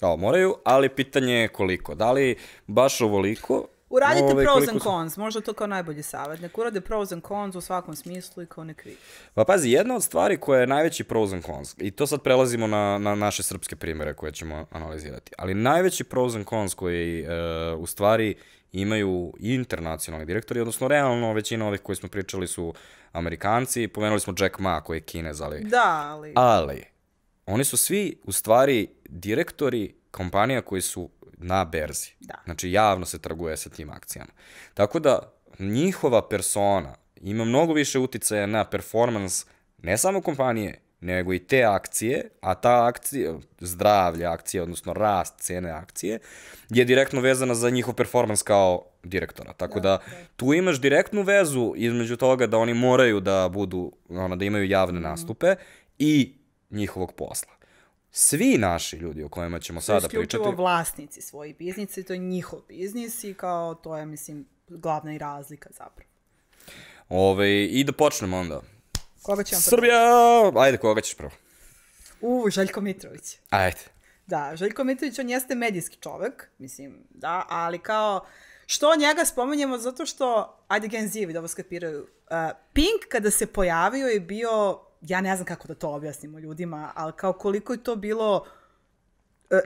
kao moraju, ali pitanje je koliko, da li baš ovoliko. Uradite pros and cons, možda to kao najbolji savjet. Nek urade pros and cons u svakom smislu i kao nek vidi. Pa pazi, jedna od stvari koja je najveći pros and cons, i to sad prelazimo na naše srpske primere koje ćemo analizirati, ali najveći pros and cons koji u stvari imaju internacionalni direktori, odnosno realno većina ovih koji smo pričali su Amerikanci, pomenuli smo Jack Ma koji je Kinez, ali... Da, ali... Ali, oni su svi u stvari direktori kompanija koji su na berzi. Znači, javno se trguje sa tim akcijama. Tako da, njihova persona ima mnogo više uticaja na performans ne samo kompanije, nego i te akcije, a ta akcija, zdravlje akcije, odnosno rast cene akcije, je direktno vezana za njihov performans kao direktora. Tako da, tu imaš direktnu vezu između toga da oni moraju da budu, da imaju javne nastupe i njihovog posla. Svi naši ljudi o kojima ćemo sada pričati... Isključivo vlasnici svojih biznisa i to je njihov biznis i kao to je, mislim, glavna i razlika zapravo. I da počnemo onda. Koga ćemo prvo? Srbija! Ajde, koga ćeš prvo? U, Željko Mitrović. Ajde. Da, Željko Mitrović, on jeste medijski čovek, mislim, da, ali kao... Što njega spomenjemo? Zato što, ajde, Gen Zivi da ovo skapiraju. Pink kada se pojavio je bio... Ja ne znam kako da to objasnimo ljudima, ali kao koliko je to bilo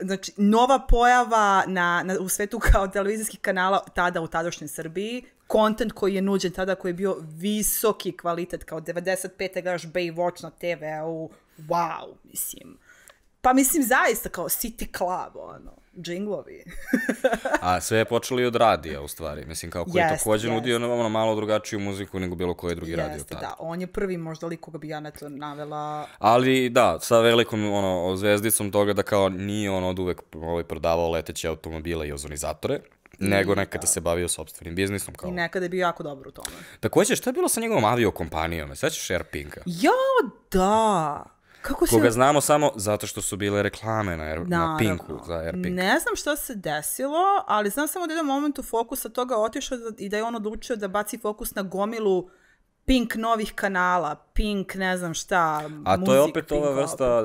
znači, nova pojava na, na, u svetu kao televizijskih kanala tada u tadašnjoj Srbiji, kontent koji je nuđen tada koji je bio visoki kvalitet, kao devedeset pete gaš Baywatch na te veu, wow, mislim. Pa mislim zaista kao City Club, ono, džinglovi. A sve je počelo i od radija u stvari, mislim kao koji je također nudio ono malo drugačiju muziku nego bilo koji drugi radio tada. Da, on je prvi možda lik koga bi ja neto navela. Ali da, sa velikom ono zvezdicom toga da kao nije on od uvek prodavao leteće automobile i ozonizatore, nego nekada se bavio sopstvenim biznisom. I nekada je bio jako dobro u tome. Također, što je bilo sa njegovom aviokompanijom? Sećaš Air Pinka? Ja, da! Koga znamo samo zato što su bile reklame na Pinku, za Air Pink. Ne znam što se desilo, ali znam samo da je u momentu fokusa toga otišao i da je on odlučio da baci fokus na gomilu Pink novih kanala, Pink ne znam šta, muzik. A to je opet ova vrsta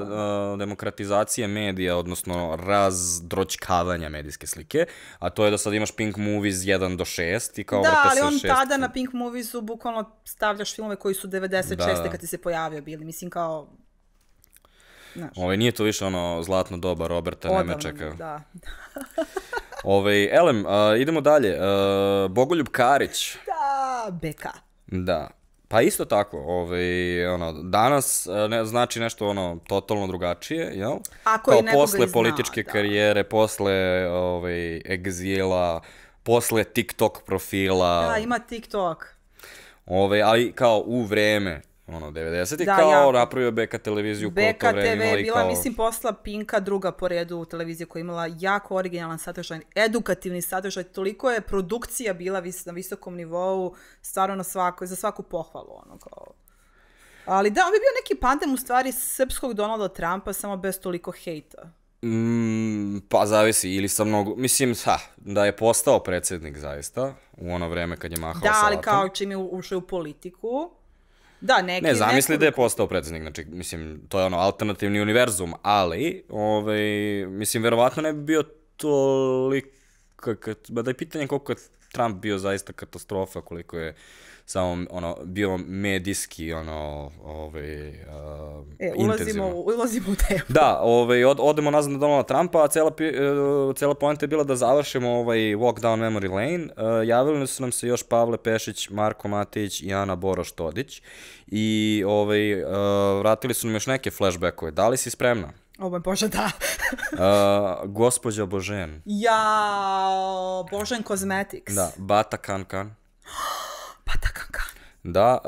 demokratizacije medija, odnosno razdročkavanja medijske slike, a to je da sad imaš Pink Movies jedan do šest i kao vrta se šest. Da, ali on tada na Pink Moviesu bukvalno stavljaš filmove koji su devedeset šeste kad ti se pojavio bili, mislim kao... Nije to više ono zlatno doba Roberta Nemečeka. Da. Elem, idemo dalje. Bogoljub Karić. Da, beka. Da. Pa isto tako. Danas znači nešto ono totalno drugačije. Kao posle političke karijere, posle egzila, posle TikTok profila. Da, ima TikTok. Ali kao u vreme ono, devedesetih, kao napravio Beka televiziju koja to vreme imala i kao... Beka te ve bila, mislim, posla Pinka, druga po redu televizija koja je imala jako originalan sadržaj, edukativni sadržaj, toliko je produkcija bila na visokom nivou, stvarno za svaku pohvalu, ono, kao... Ali da, on bi bio neki pandem, u stvari, srpskog Donalda Trumpa, samo bez toliko hejta. Pa zavisi, ili sa mnogo, mislim da je postao predsjednik zaista, u ono vreme kad je mahao salatom. Da, ali kao čim je ušao u politiku... Ne, zamisli da je postao predsjednik, znači, mislim, to je ono alternativni univerzum, ali, mislim, verovatno ne bi bio toliko da je pitanje koliko je Trump bio zaista katastrofa, koliko je samo ono bio medijski ono ovaj intenzivno. Ulazimo u temu. Da, ovaj odemo nazad na Donalda Trumpa, a cela cela poenta je bila da završimo ovaj walk down memory lane. Javili su nam se još Pavle Pešić, Marko Matić i Ana Boroš Todić i ovaj vratili su nam još neke flashbackove. Da li si spremna? O moj Bože, da. Gospođa Božen. Jao, Božen Cosmetics. Da, Bata Kankan. Bata Kankan. Da,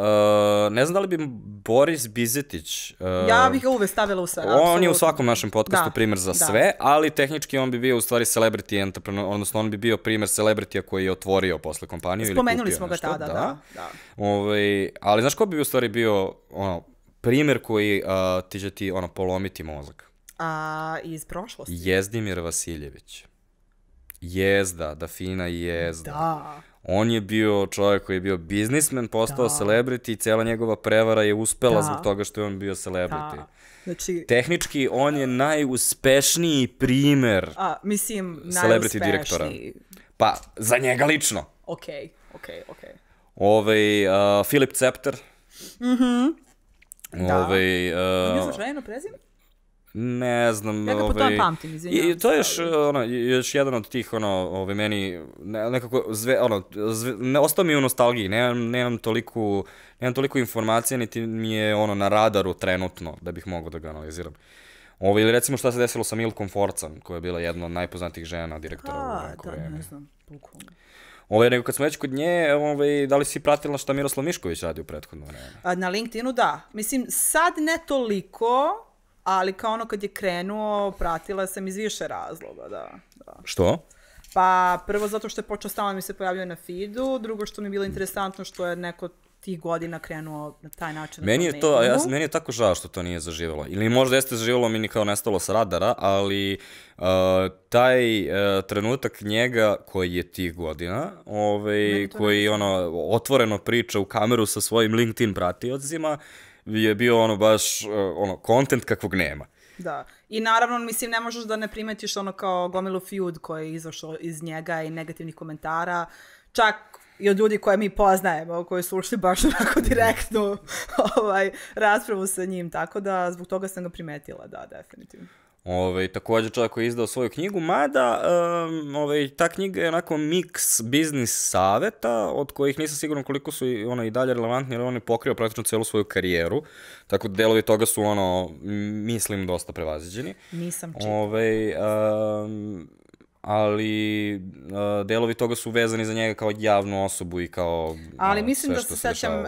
ne znam da li bi Boris Bizetić... Ja bih ga uvek stavila u sve. On je u svakom našem podcastu primer za sve, ali tehnički on bi bio u stvari celebrity entrepreneur, odnosno on bi bio primer celebrityja koji je otvorio posle kompaniju. Spomenuli smo ga tada, da. Ali znaš ko bi u stvari bio primer koji ti će ti polomiti mozak? A iz prošlosti? Jezdimir Vasiljević. Jezda, da fina jezda. Da. On je bio čovjek koji je bio biznismen, postao celebrity i cijela njegova prevara je uspela zbog toga što je on bio celebrity. Tehnički, on je najuspešniji primer celebrity direktora. Pa, za njega lično. Ok, ok, ok. Ovaj, Filip Cepter. Mhm. Da. Nije znaš ženo prezime? Ne znam, to je još jedan od tih, meni, nekako, ostao mi je u nostalgiji, nemam toliko informacije, niti mi je na radaru trenutno, da bih mogao da ga analiziram. Ili recimo šta se desilo sa Milkom Forcan, koja je bila jedna od najpoznatijih žena direktora u Koreji. Ne znam, bukvalno. Nego kad smo već kod nje, da li si pratila šta Miroslav Mišković radi u prethodno vreme? Na LinkedInu da, mislim sad ne toliko... Ali kao ono kad je krenuo, pratila sam iz više razloga, da. Što? Pa prvo zato što je počeo stalno mi se pojavljuje na feedu, drugo što mi je bilo interesantno što je neko tih godina krenuo na taj način. Meni je to, meni je tako žao što to nije zaživjelo. Ili možda jeste zaživjelo, mi nikako nestalo sa radara, ali taj trenutak njega koji je tih godina, koji ono otvoreno priča u kameru sa svojim LinkedIn pratiocima, je bio ono baš ono kontent kakvog nema. Da. I naravno, mislim, ne možeš da ne primetiš ono kao gomilu feud koji je izašao iz njega i negativnih komentara. Čak i od ljudi koje mi poznajemo, koji su ušli baš onako direktnu raspravu sa njim. Tako da zbog toga sam ga primetila, da, definitivno. Također čovjek koji je izdao svoju knjigu, mada ta knjiga je onako miks biznis saveta od kojih nisam siguran koliko su i dalje relevantni, jer on je pokrio praktično celu svoju karijeru, tako da delovi toga su, mislim, dosta prevaziđeni. Nisam čitala. Ali delovi toga su vezani za njega kao javnu osobu i kao sve što se dešava. Ali mislim da se sećam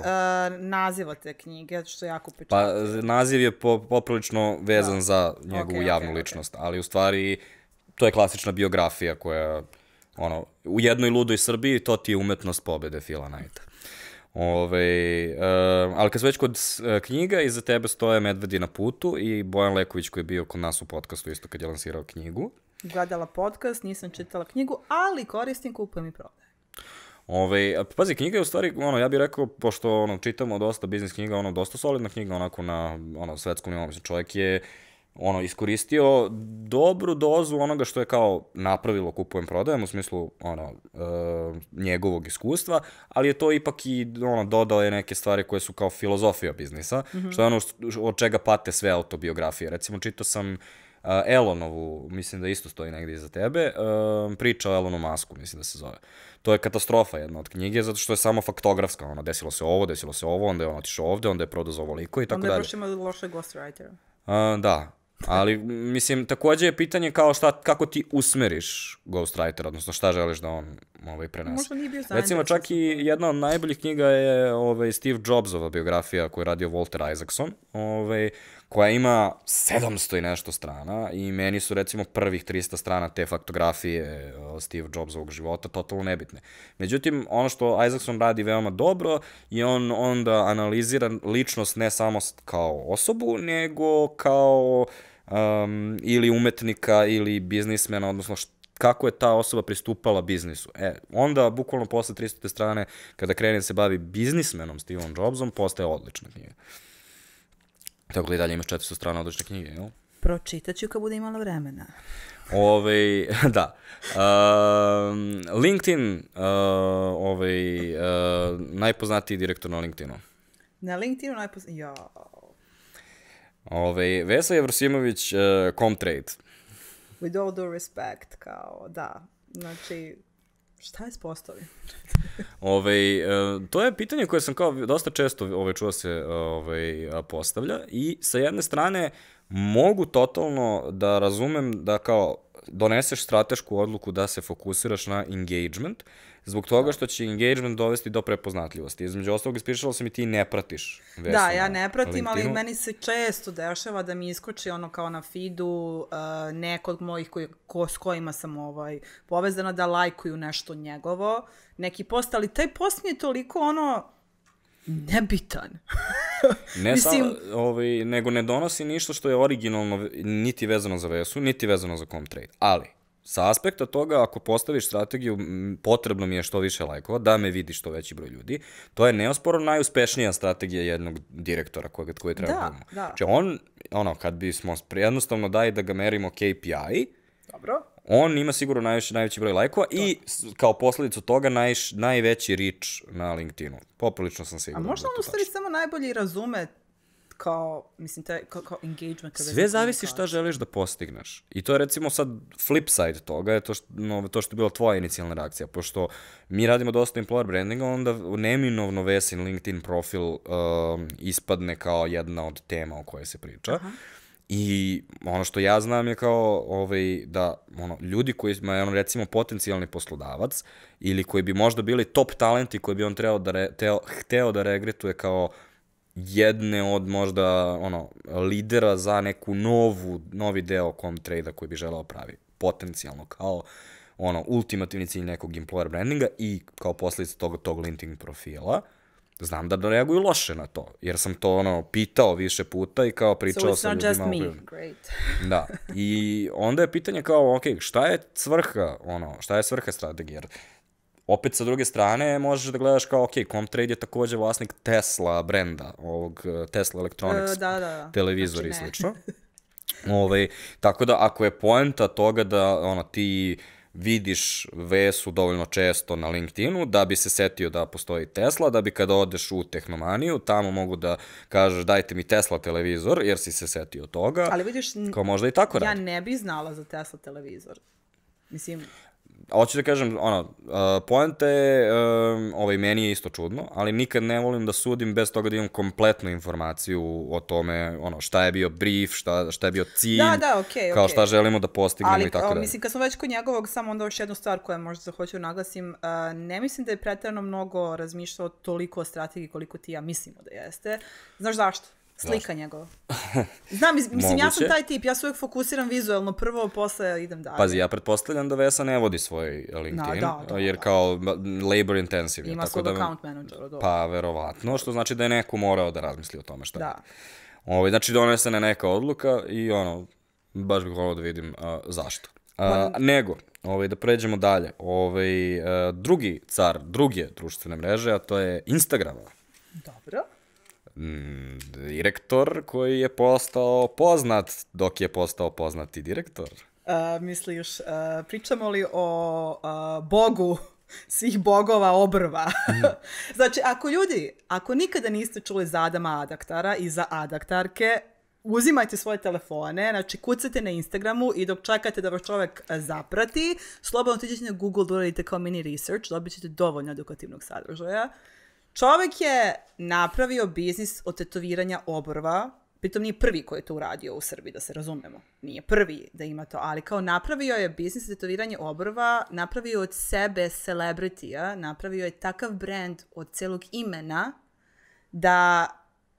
naziva te knjige, što je jako pečatno. Naziv je poprilično vezan za njegovu javnu ličnost, ali u stvari to je klasična biografija koja u jednoj ludoj Srbiji to ti je umetnost pobede Phila Knighta. Ali kad se već kod knjiga, iza tebe stoje Medvedi na putu i Bojan Leković koji je bio kod nas u podcastu isto kad je lansirao knjigu. Gledala podcast, nisam čitala knjigu, ali koristim, kupujem i prodajem. Pazi, knjiga je u stvari, ja bih rekao, pošto čitamo dosta biznis knjiga, dosta solidna knjiga, onako na svetskom nivou. Čovjek je iskoristio dobru dozu onoga što je kao napravilo kupujem, prodajem, u smislu njegovog iskustva, ali je to ipak i dodao je neke stvari koje su kao filozofija biznisa, što je ono od čega pate sve autobiografije. Recimo, čitao sam Elonovu, mislim da isto stoji negdje iza tebe, priča o Elonu Musku, mislim da se zove. To je katastrofa jedna od knjige, zato što je samo faktografska, ono, desilo se ovo, desilo se ovo, onda je on otišao ovde, onda je prodao za ovoliko i tako dalje. Onda je baš imao loše ghostwritera. Da, ali, mislim, također je pitanje kao šta, kako ti usmeriš ghostwritera, odnosno šta želiš da on prenese. Recimo, čak i jedna od najboljih knjiga je Steve Jobsova biografija koju je radio Walter Isaacson, ovaj, koja ima sedamsto i nešto strana i meni su recimo prvih trista strana te faktografije Steve Jobsovog života totalno nebitne. Međutim, ono što Isaacson radi veoma dobro je on onda analizira ličnost ne samo kao osobu, nego kao ili umetnika ili biznismena, odnosno kako je ta osoba pristupala biznisu. E, onda, bukvalno posle trista strane, kada krene se bavi biznismenom Steveom Jobsom, postaje odlična knjiga. Tako li dalje imaš četiristo strana odlične knjige, jel? Pročitat ću kad bude imala vremena. Ovaj, da. Uh, LinkedIn, uh, ovaj, uh, najpoznatiji direktor na LinkedInu. Na LinkedInu najpoznatiji, ja. Ovaj, Vesa Jevrosimović, uh, Comtrade. With all due respect, kao, da. Znači, šta je spostavi? Ovaj, to je pitanje koje sam kao dosta često ovaj, čuo se ovaj, postavlja i sa jedne strane mogu totalno da razumem da kao doneseš stratešku odluku da se fokusiraš na engagement zbog toga što će engagement dovesti do prepoznatljivosti. Između ostalog ispričala sam i ti ne pratiš Vesu. Da, ja ne pratim, ali meni se često dešava da mi iskoči ono kao na feedu nekog mojih s kojima sam povezana da lajkuju nešto njegovo, neki post, ali taj post mi je toliko ono nebitan. Ne samo, nego ne donosi ništa što je originalno niti vezano za Vesu, niti vezano za Comtrade. Ali, sa aspekta toga, ako postaviš strategiju, potrebno mi je što više lajkova, da me vidi što veći broj ljudi. To je neosporno najuspešnija strategija jednog direktora koju treba da imamo. Znači, on, ono, kad bismo jednostavno dali da ga merimo K P I, on ima sigurno najveći broj lajkova i kao posledicu toga najveći reach na LinkedInu. Poprilično sam siguran. A možda on u stvari samo najbolje razume kao, mislim, kao engagement. Sve zavisi šta želiš da postigneš. I to je recimo sad flip side toga, je to što je bila tvoja inicijalna reakcija. Pošto mi radimo dosta employer brandinga, onda neminovno Vesin LinkedIn profil ispadne kao jedna od tema o kojoj se priča. I ono što ja znam je kao da ljudi koji ima recimo potencijalni poslodavac ili koji bi možda bili top talenti koji bi on hteo da regretuje kao jedne od možda lidera za neku novi deo Comtrade-a koji bi želao pravi potencijalno kao ultimativni cilj nekog employer brandinga i kao posljedica tog LinkedIn profila. Znam da ne reaguju loše na to, jer sam to ono pitao više puta i kao pričao sam ljudima. So it's not just me, great. Da, i onda je pitanje kao, ok, šta je svrha, ono, šta je svrha strategije, jer opet sa druge strane možeš da gledaš kao, ok, Comtrade je takođe vlasnik Tesla brenda, ovog Tesla Electronics, televizor i slično. Tako da, ako je poenta toga da, ono, ti vidiš Vesu dovoljno često na LinkedInu, da bi se setio da postoji Tesla, da bi kada odeš u Tehnomaniju, tamo mogu da kažeš dajte mi Tesla televizor, jer si se setio toga. Ali vidiš, ja ne bi znala za Tesla televizor. Mislim, hoću da kažem, ono, poenta je, ovaj, meni je isto čudno, ali nikad ne volim da sudim bez toga da imam kompletnu informaciju o tome, ono, šta je bio brief, šta je bio cilj, kao šta želimo da postignemo i tako dalje. Ali, mislim, kad smo već kod njegovog, samo onda još jednu stvar koja možda hoću naglasim, ne mislim da je preterano mnogo razmišljao toliko o strategiji koliko ti ja mislimo da jeste. Znaš zašto? Slika njegova. Znam, mislim, ja sam taj tip, ja se uvijek fokusiram vizualno, prvo, posle idem dalje. Pazi, ja pretpostavljam da Vesa ne vodi svoj LinkedIn, jer kao labor intensive. Ima svog account managera. Pa, verovatno, što znači da je neko morao da razmisli o tome šta je. Znači, donesena neka odluka i ono, baš bih volao da vidim zašto. Nego, da pređemo dalje, drugi car, druge društvene mreže, a to je Instagram. Dobro. Direktor koji je postao poznat dok je postao poznati direktor. Misliš, pričamo li o bogu svih bogova obrva? Znači, ako ljudi, ako nikada niste čuli za Adama Adaktara i za adaktarke, uzimajte svoje telefone, znači kucajte na Instagramu i dok čekate da vas čovek zaprati, slobodno otiđite na Google da uradite kao mini research, dobit ćete dovoljno edukativnog sadržaja. Čovek je napravio biznis od tetoviranja obrva, pritom nije prvi koji je to uradio u Srbiji, da se razumemo, nije prvi da ima to, ali kao napravio je biznis od tetoviranja obrva, napravio od sebe celebrityja, napravio je takav brand od celog imena da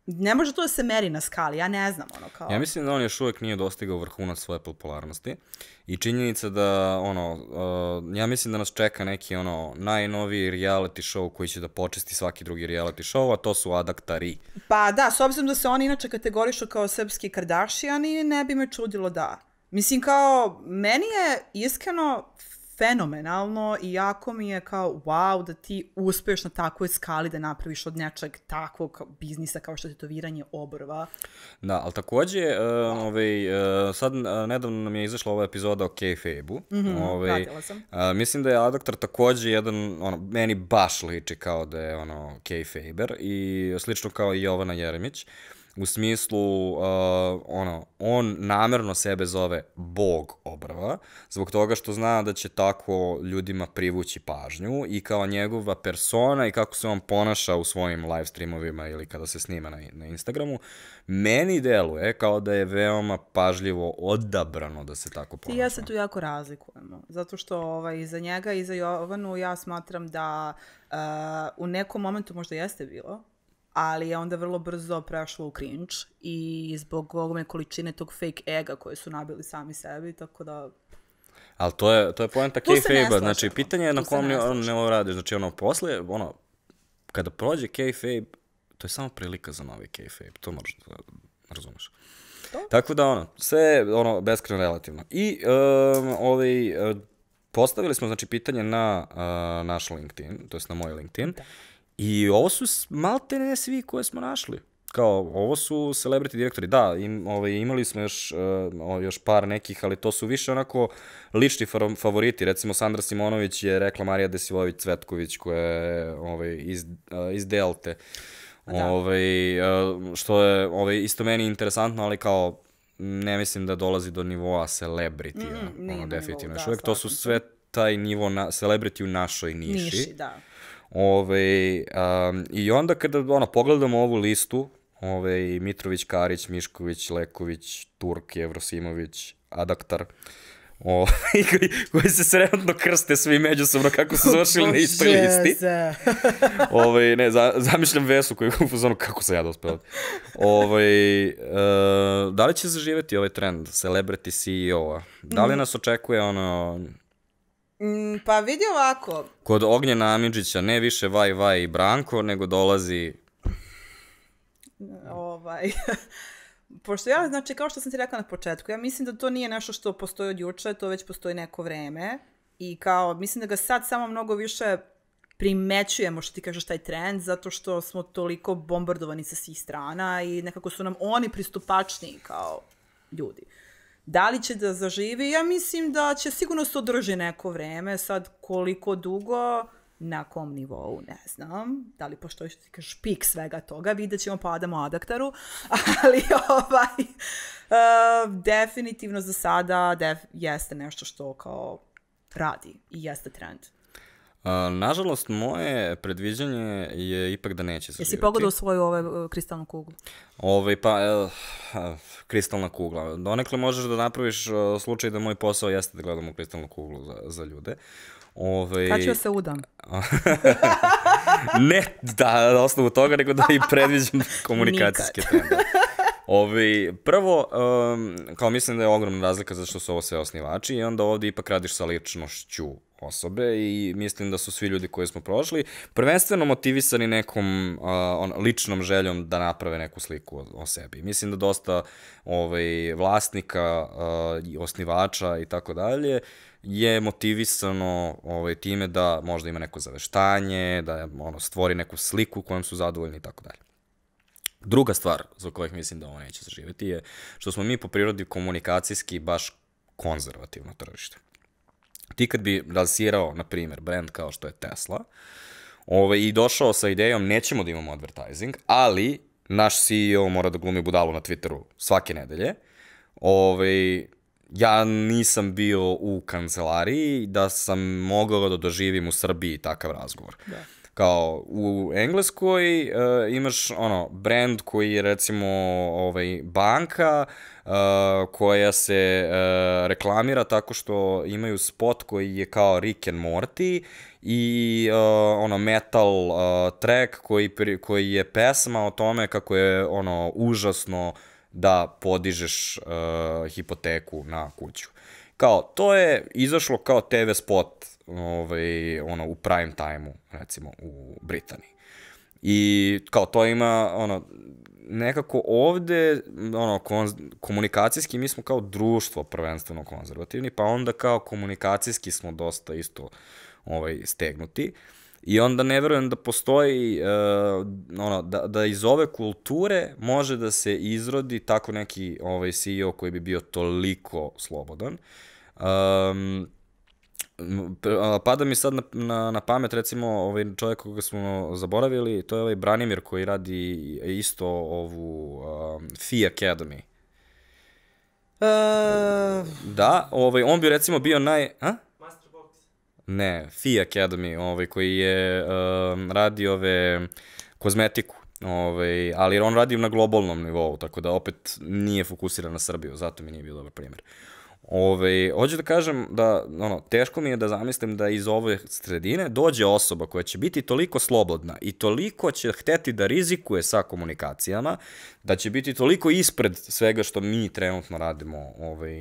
ne može to da se meri na skali, ja ne znam ono kao... Ja mislim da on još uvijek nije dostigao vrhunac svoje popularnosti i činjenica da, ono, ja mislim da nas čeka neki, ono, najnoviji reality show koji će da počisti svaki drugi reality show, a to su adaktari. Pa da, s obzirom da se oni inače kategorišu kao srpski Kardashiani, ne bi me čudilo da. Mislim kao, meni je iskreno fenomenalno i jako mi je kao wow da ti uspeš na takvoj skali da napraviš od nečeg takvog biznisa kao što je tetoviranje obrva. Da, ali takođe sad nedavno nam je izašla ova epizoda o kayfabe-u. Pratila sam. Mislim da je Adaktar takođe jedan, meni baš liči kao da je kayfaber i slično kao i Jovana Jeremić. U smislu, on namerno sebe zove bog obrva, zbog toga što zna da će tako ljudima privući pažnju i kao njegova persona i kako se on ponaša u svojim live streamovima ili kada se snima na Instagramu, meni deluje kao da je veoma pažljivo odabrano da se tako ponaša. I ja se tu jako razlikujemo, zato što za njega i za Jovanu ja smatram da u nekom momentu možda jeste bilo, ali je onda vrlo brzo prešlo u cringe i zbog ogromne količine tog fake ega koje su nabili sami sebi, tako da... Ali to je poenta kayfabe-a, znači pitanje je na kom ne radiš, znači ono posle, ono, kada prođe kayfabe, to je samo prilika za novi kayfabe, to moraš da razumeš. Tako da ono, sve je ono beskreno relativno. I ovaj, postavili smo znači pitanje na naš LinkedIn, to je na moj LinkedIn, i ovo su malte ne svi koje smo našli. Kao, ovo su celebrity direktori. Da, imali smo još par nekih, ali to su više onako lični favoriti. Recimo, Sandra Simonović je rekla Marija Desivojević-Cvetković, koja je iz Delte. Što je isto meni interesantno, ali kao ne mislim da dolazi do nivoa celebritija. Definitivno. To su sve taj nivo celebrity u našoj niši. Niši, da. I onda kada pogledamo ovu listu, Mitrović, Karić, Mišković, Leković, Turk, Jevrosimović, Adaktar, koji se sretno krste svi međusobno kako su završili na istoj listi. Zamišljam Vesu koju je upoznao kako sam ja dospeo. Da li će zaživeti ovaj trend celebrity C E O-a? Da li nas očekuje ono... Pa vidi ovako. Kod Ognjena Amidžića ne više vaj vaj i Branko, nego dolazi... Ovaj... Pošto ja, znači, kao što sam ti rekla na početku, ja mislim da to nije nešto što postoji od juče, to već postoji neko vreme. I kao, mislim da ga sad samo mnogo više primećujemo, što ti kažeš, taj trend, zato što smo toliko bombardovani sa svih strana i nekako su nam oni pristupačniji kao ljudi. Da li će da zaživi? Ja mislim da će sigurno se održi neko vreme, sad koliko dugo, na kom nivou, ne znam. Da li postoji što ti kažeš pik svega toga, vidjet ćemo pa Adamu Adaktaru, ali ovaj, definitivno za sada jeste nešto što kao radi i jeste trend. Nažalost, moje predviđanje je ipak da neće zaživjeti. Jesi pogledao svoju kristalnu kuglu? Kristalna kugla. Donekle možeš da napraviš slučaj da moj posao jeste da gledam u kristalnu kuglu za ljude. Kad ću ja se udam? Ne na osnovu toga, nego da i predviđam komunikacijske trendove. Prvo, kao mislim da je ogromna razlika zato što su ovo sve osnivači i onda ovdje ipak radiš sa ličnošću osobe i mislim da su svi ljudi koji smo prošli prvenstveno motivisani nekom ličnom željom da naprave neku sliku o sebi. Mislim da dosta vlasnika, osnivača i tako dalje je motivisano time da možda ima neko zaveštanje, da stvori neku sliku kojom su zadovoljni i tako dalje. Druga stvar za kojih mislim da ovo neće zaživjeti je što smo mi po prirodi komunikacijski baš konzervativno tržište. Ti kad bi lansirao, na primjer, brand kao što je Tesla i došao sa idejom nećemo da imamo advertising, ali naš C E O mora da glumi budalu na Twitteru svake nedelje, ja nisam bio u kancelariji da sam mogao da doživim u Srbiji takav razgovor. Kao u Engleskoj imaš brand koji je recimo banka koja se reklamira tako što imaju spot koji je kao Rick and Morty i metal track koji je pesma o tome kako je užasno da podižeš hipoteku na kuću. Kao, to je izašlo kao T V spot u prime time-u, recimo, u Britaniji. I kao to ima, ono, nekako ovde, ono, komunikacijski mi smo kao društvo prvenstveno konzervativni, pa onda kao komunikacijski smo dosta isto stegnuti. I onda ne verujem da postoji, da iz ove kulture može da se izrodi tako neki C E O koji bi bio toliko slobodan. Pada mi sad na pamet, recimo, čovjek koga smo zaboravili, to je ovaj Branimir koji radi isto ovu Phi Academy. Da, on bi recimo bio naj... Ne, Phi Academy, koji je radio kozmetiku, ali on radi na globalnom nivou, tako da opet nije fokusiran na Srbiju, zato mi nije bio dobar primjer. Hoću da kažem da teško mi je da zamislim da iz ove sredine dođe osoba koja će biti toliko slobodna i toliko će hteti da rizikuje sa komunikacijama, da će biti toliko ispred svega što mi trenutno radimo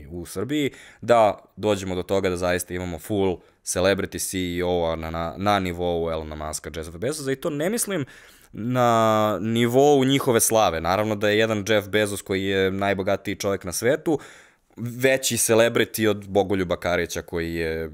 u Srbiji, da dođemo do toga da zaista imamo full celebrity C E O-a na nivou Elona Muska, Jeffa Bezosa, i to ne mislim na nivou njihove slave. Naravno da je jedan Jeff Bezos, koji je najbogatiji čovjek na svetu, veći celebrity od Bogoljuba Karića koji je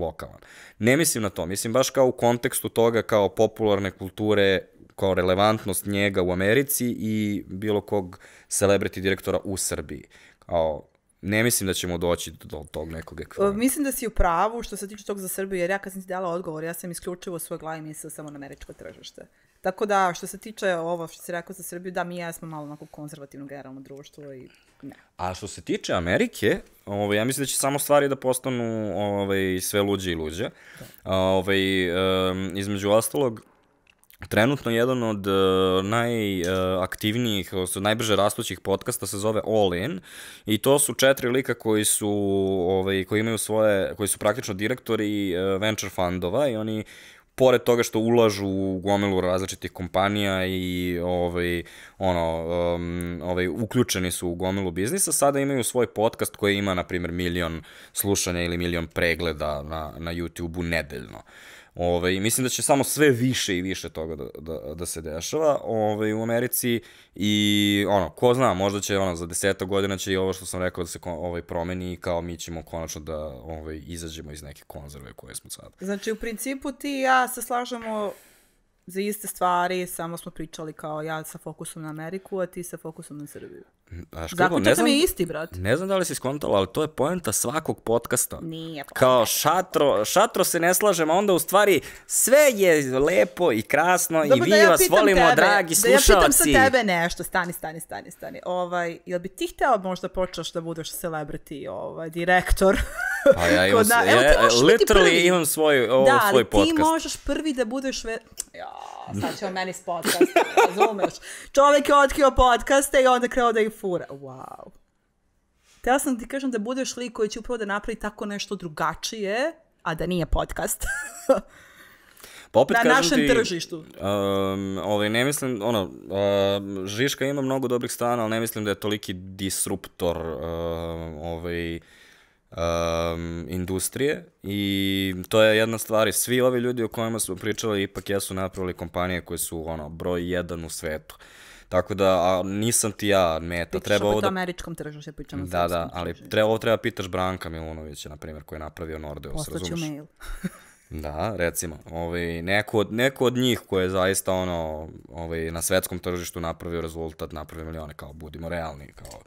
lokalan. Ne mislim na to, mislim baš kao u kontekstu toga kao popularne kulture, kao relevantnost njega u Americi i bilo kog celebrity direktora u Srbiji. Kao... Ne mislim da ćemo doći do tog nekog ekvivalenta. Mislim da si u pravu što se tiče tog za Srbiju, jer ja kad sam ti dala odgovor, ja sam isključivo svoj glavi mislila samo na američko tržište. Tako da, što se tiče ovo što si rekao za Srbiju, da, mi ja smo malo onako konzervativno generalno društvo i ne. A što se tiče Amerike, ja mislim da će samo stvari da postanu sve luđe i luđe. Između ostalog, trenutno jedan od najaktivnijih, najbrže rastućih podcasta se zove All In, i to su četiri lika koji su koji imaju svoje, koji su praktično direktori venture fundova, i oni pored toga što ulažu u gomilu različitih kompanija i uključeni su u gomilu biznisa, sada imaju svoj podcast koji ima, na primjer, milion slušanja ili milion pregleda na YouTube-u nedeljno. Mislim da će samo sve više i više toga da se dešava u Americi, i ko zna, možda će za deseta godina će i ovo što sam rekao da se promeni, kao mi ćemo konačno da izađemo iz neke konzerve koje smo sada. Znači, u principu ti i ja se slažemo za iste stvari, samo smo pričali kao ja sa fokusom na Ameriku, a ti sa fokusom na Srbiju. Zaključak sam je isti, brat. Ne znam da li si skontala, ali to je poenta svakog podcasta. Nije poenta. Kao šatro, šatro se ne slažem, a onda u stvari sve je lepo i krasno i vi vas volimo, dragi slušalci. Da ja pitam sa tebe nešto, stani, stani, stani, stani. Jel bi ti hteo možda počeš da budeš celebrity direktor? Pa ja imam, literally imam svoj podcast. Da, ali ti možeš prvi da budeš... Sad će o meni s podcasta, razumeš? Čovjek je otkrio podcaste i onda kreo da ih fura. Wow. Htjela sam ti kažem da budeš lik koji će upravo da napravi tako nešto drugačije, a da nije podcast. Na našem tržištu. Ne mislim, ono, Žiška ima mnogo dobrih strana, ali ne mislim da je toliki disruptor ovaj... industrije, i to je jedna stvar. Svi ovi ljudi o kojima smo pričali ipak jesu napravili kompanije koje su broj jedan u svetu, tako da nisam ti ja meta. Pitaš opet o američkom tržištu, pričamo. Da, da, ali ovo treba pitaš Branka Milunovića, na primjer, koji je napravio Nordeus. Poslaću mail. Da, recimo, neko od njih koji je zaista na svetskom tržištu napravio rezultat, napravio milione, kao budimo realni, kao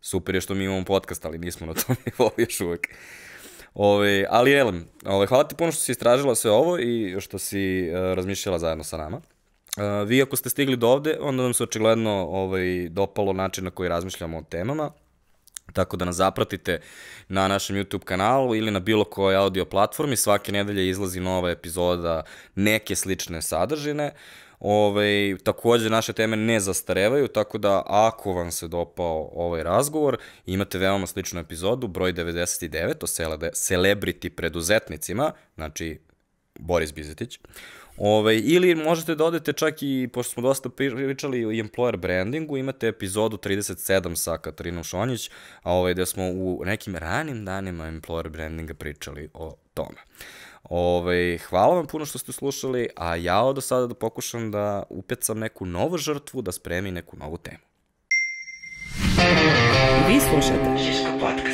super je što mi imamo podcast, ali nismo na tom nivou još uvijek. Ali, Elem, hvala ti puno što si istražila sve ovo i što si razmišljala zajedno sa nama. Vi ako ste stigli do ovde, onda nam se očigledno dopalo način na koji razmišljamo o temama. Tako da nas zapratite na našem YouTube kanalu ili na bilo kojoj audio platformi. Svake nedelje izlazi nova epizoda neke slične sadržine. Također, naše teme ne zastarevaju, tako da ako vam se dopao ovaj razgovor, imate veoma sličnu epizodu, broj devedeset devet, o celebrity preduzetnicima, znači Boris Bizetić. Ili možete da odete čak i, pošto smo dosta pričali o employer brandingu, imate epizodu trideset sedam sa Katarinom Šonjić, gde smo u nekim ranim danima employer brandinga pričali o tome. Ove, hvala vam puno što ste slušali, a ja od sada da pokušam da upecam neku novu žrtvu, da spremi neku novu temu. Vi slušate Žiško podcast.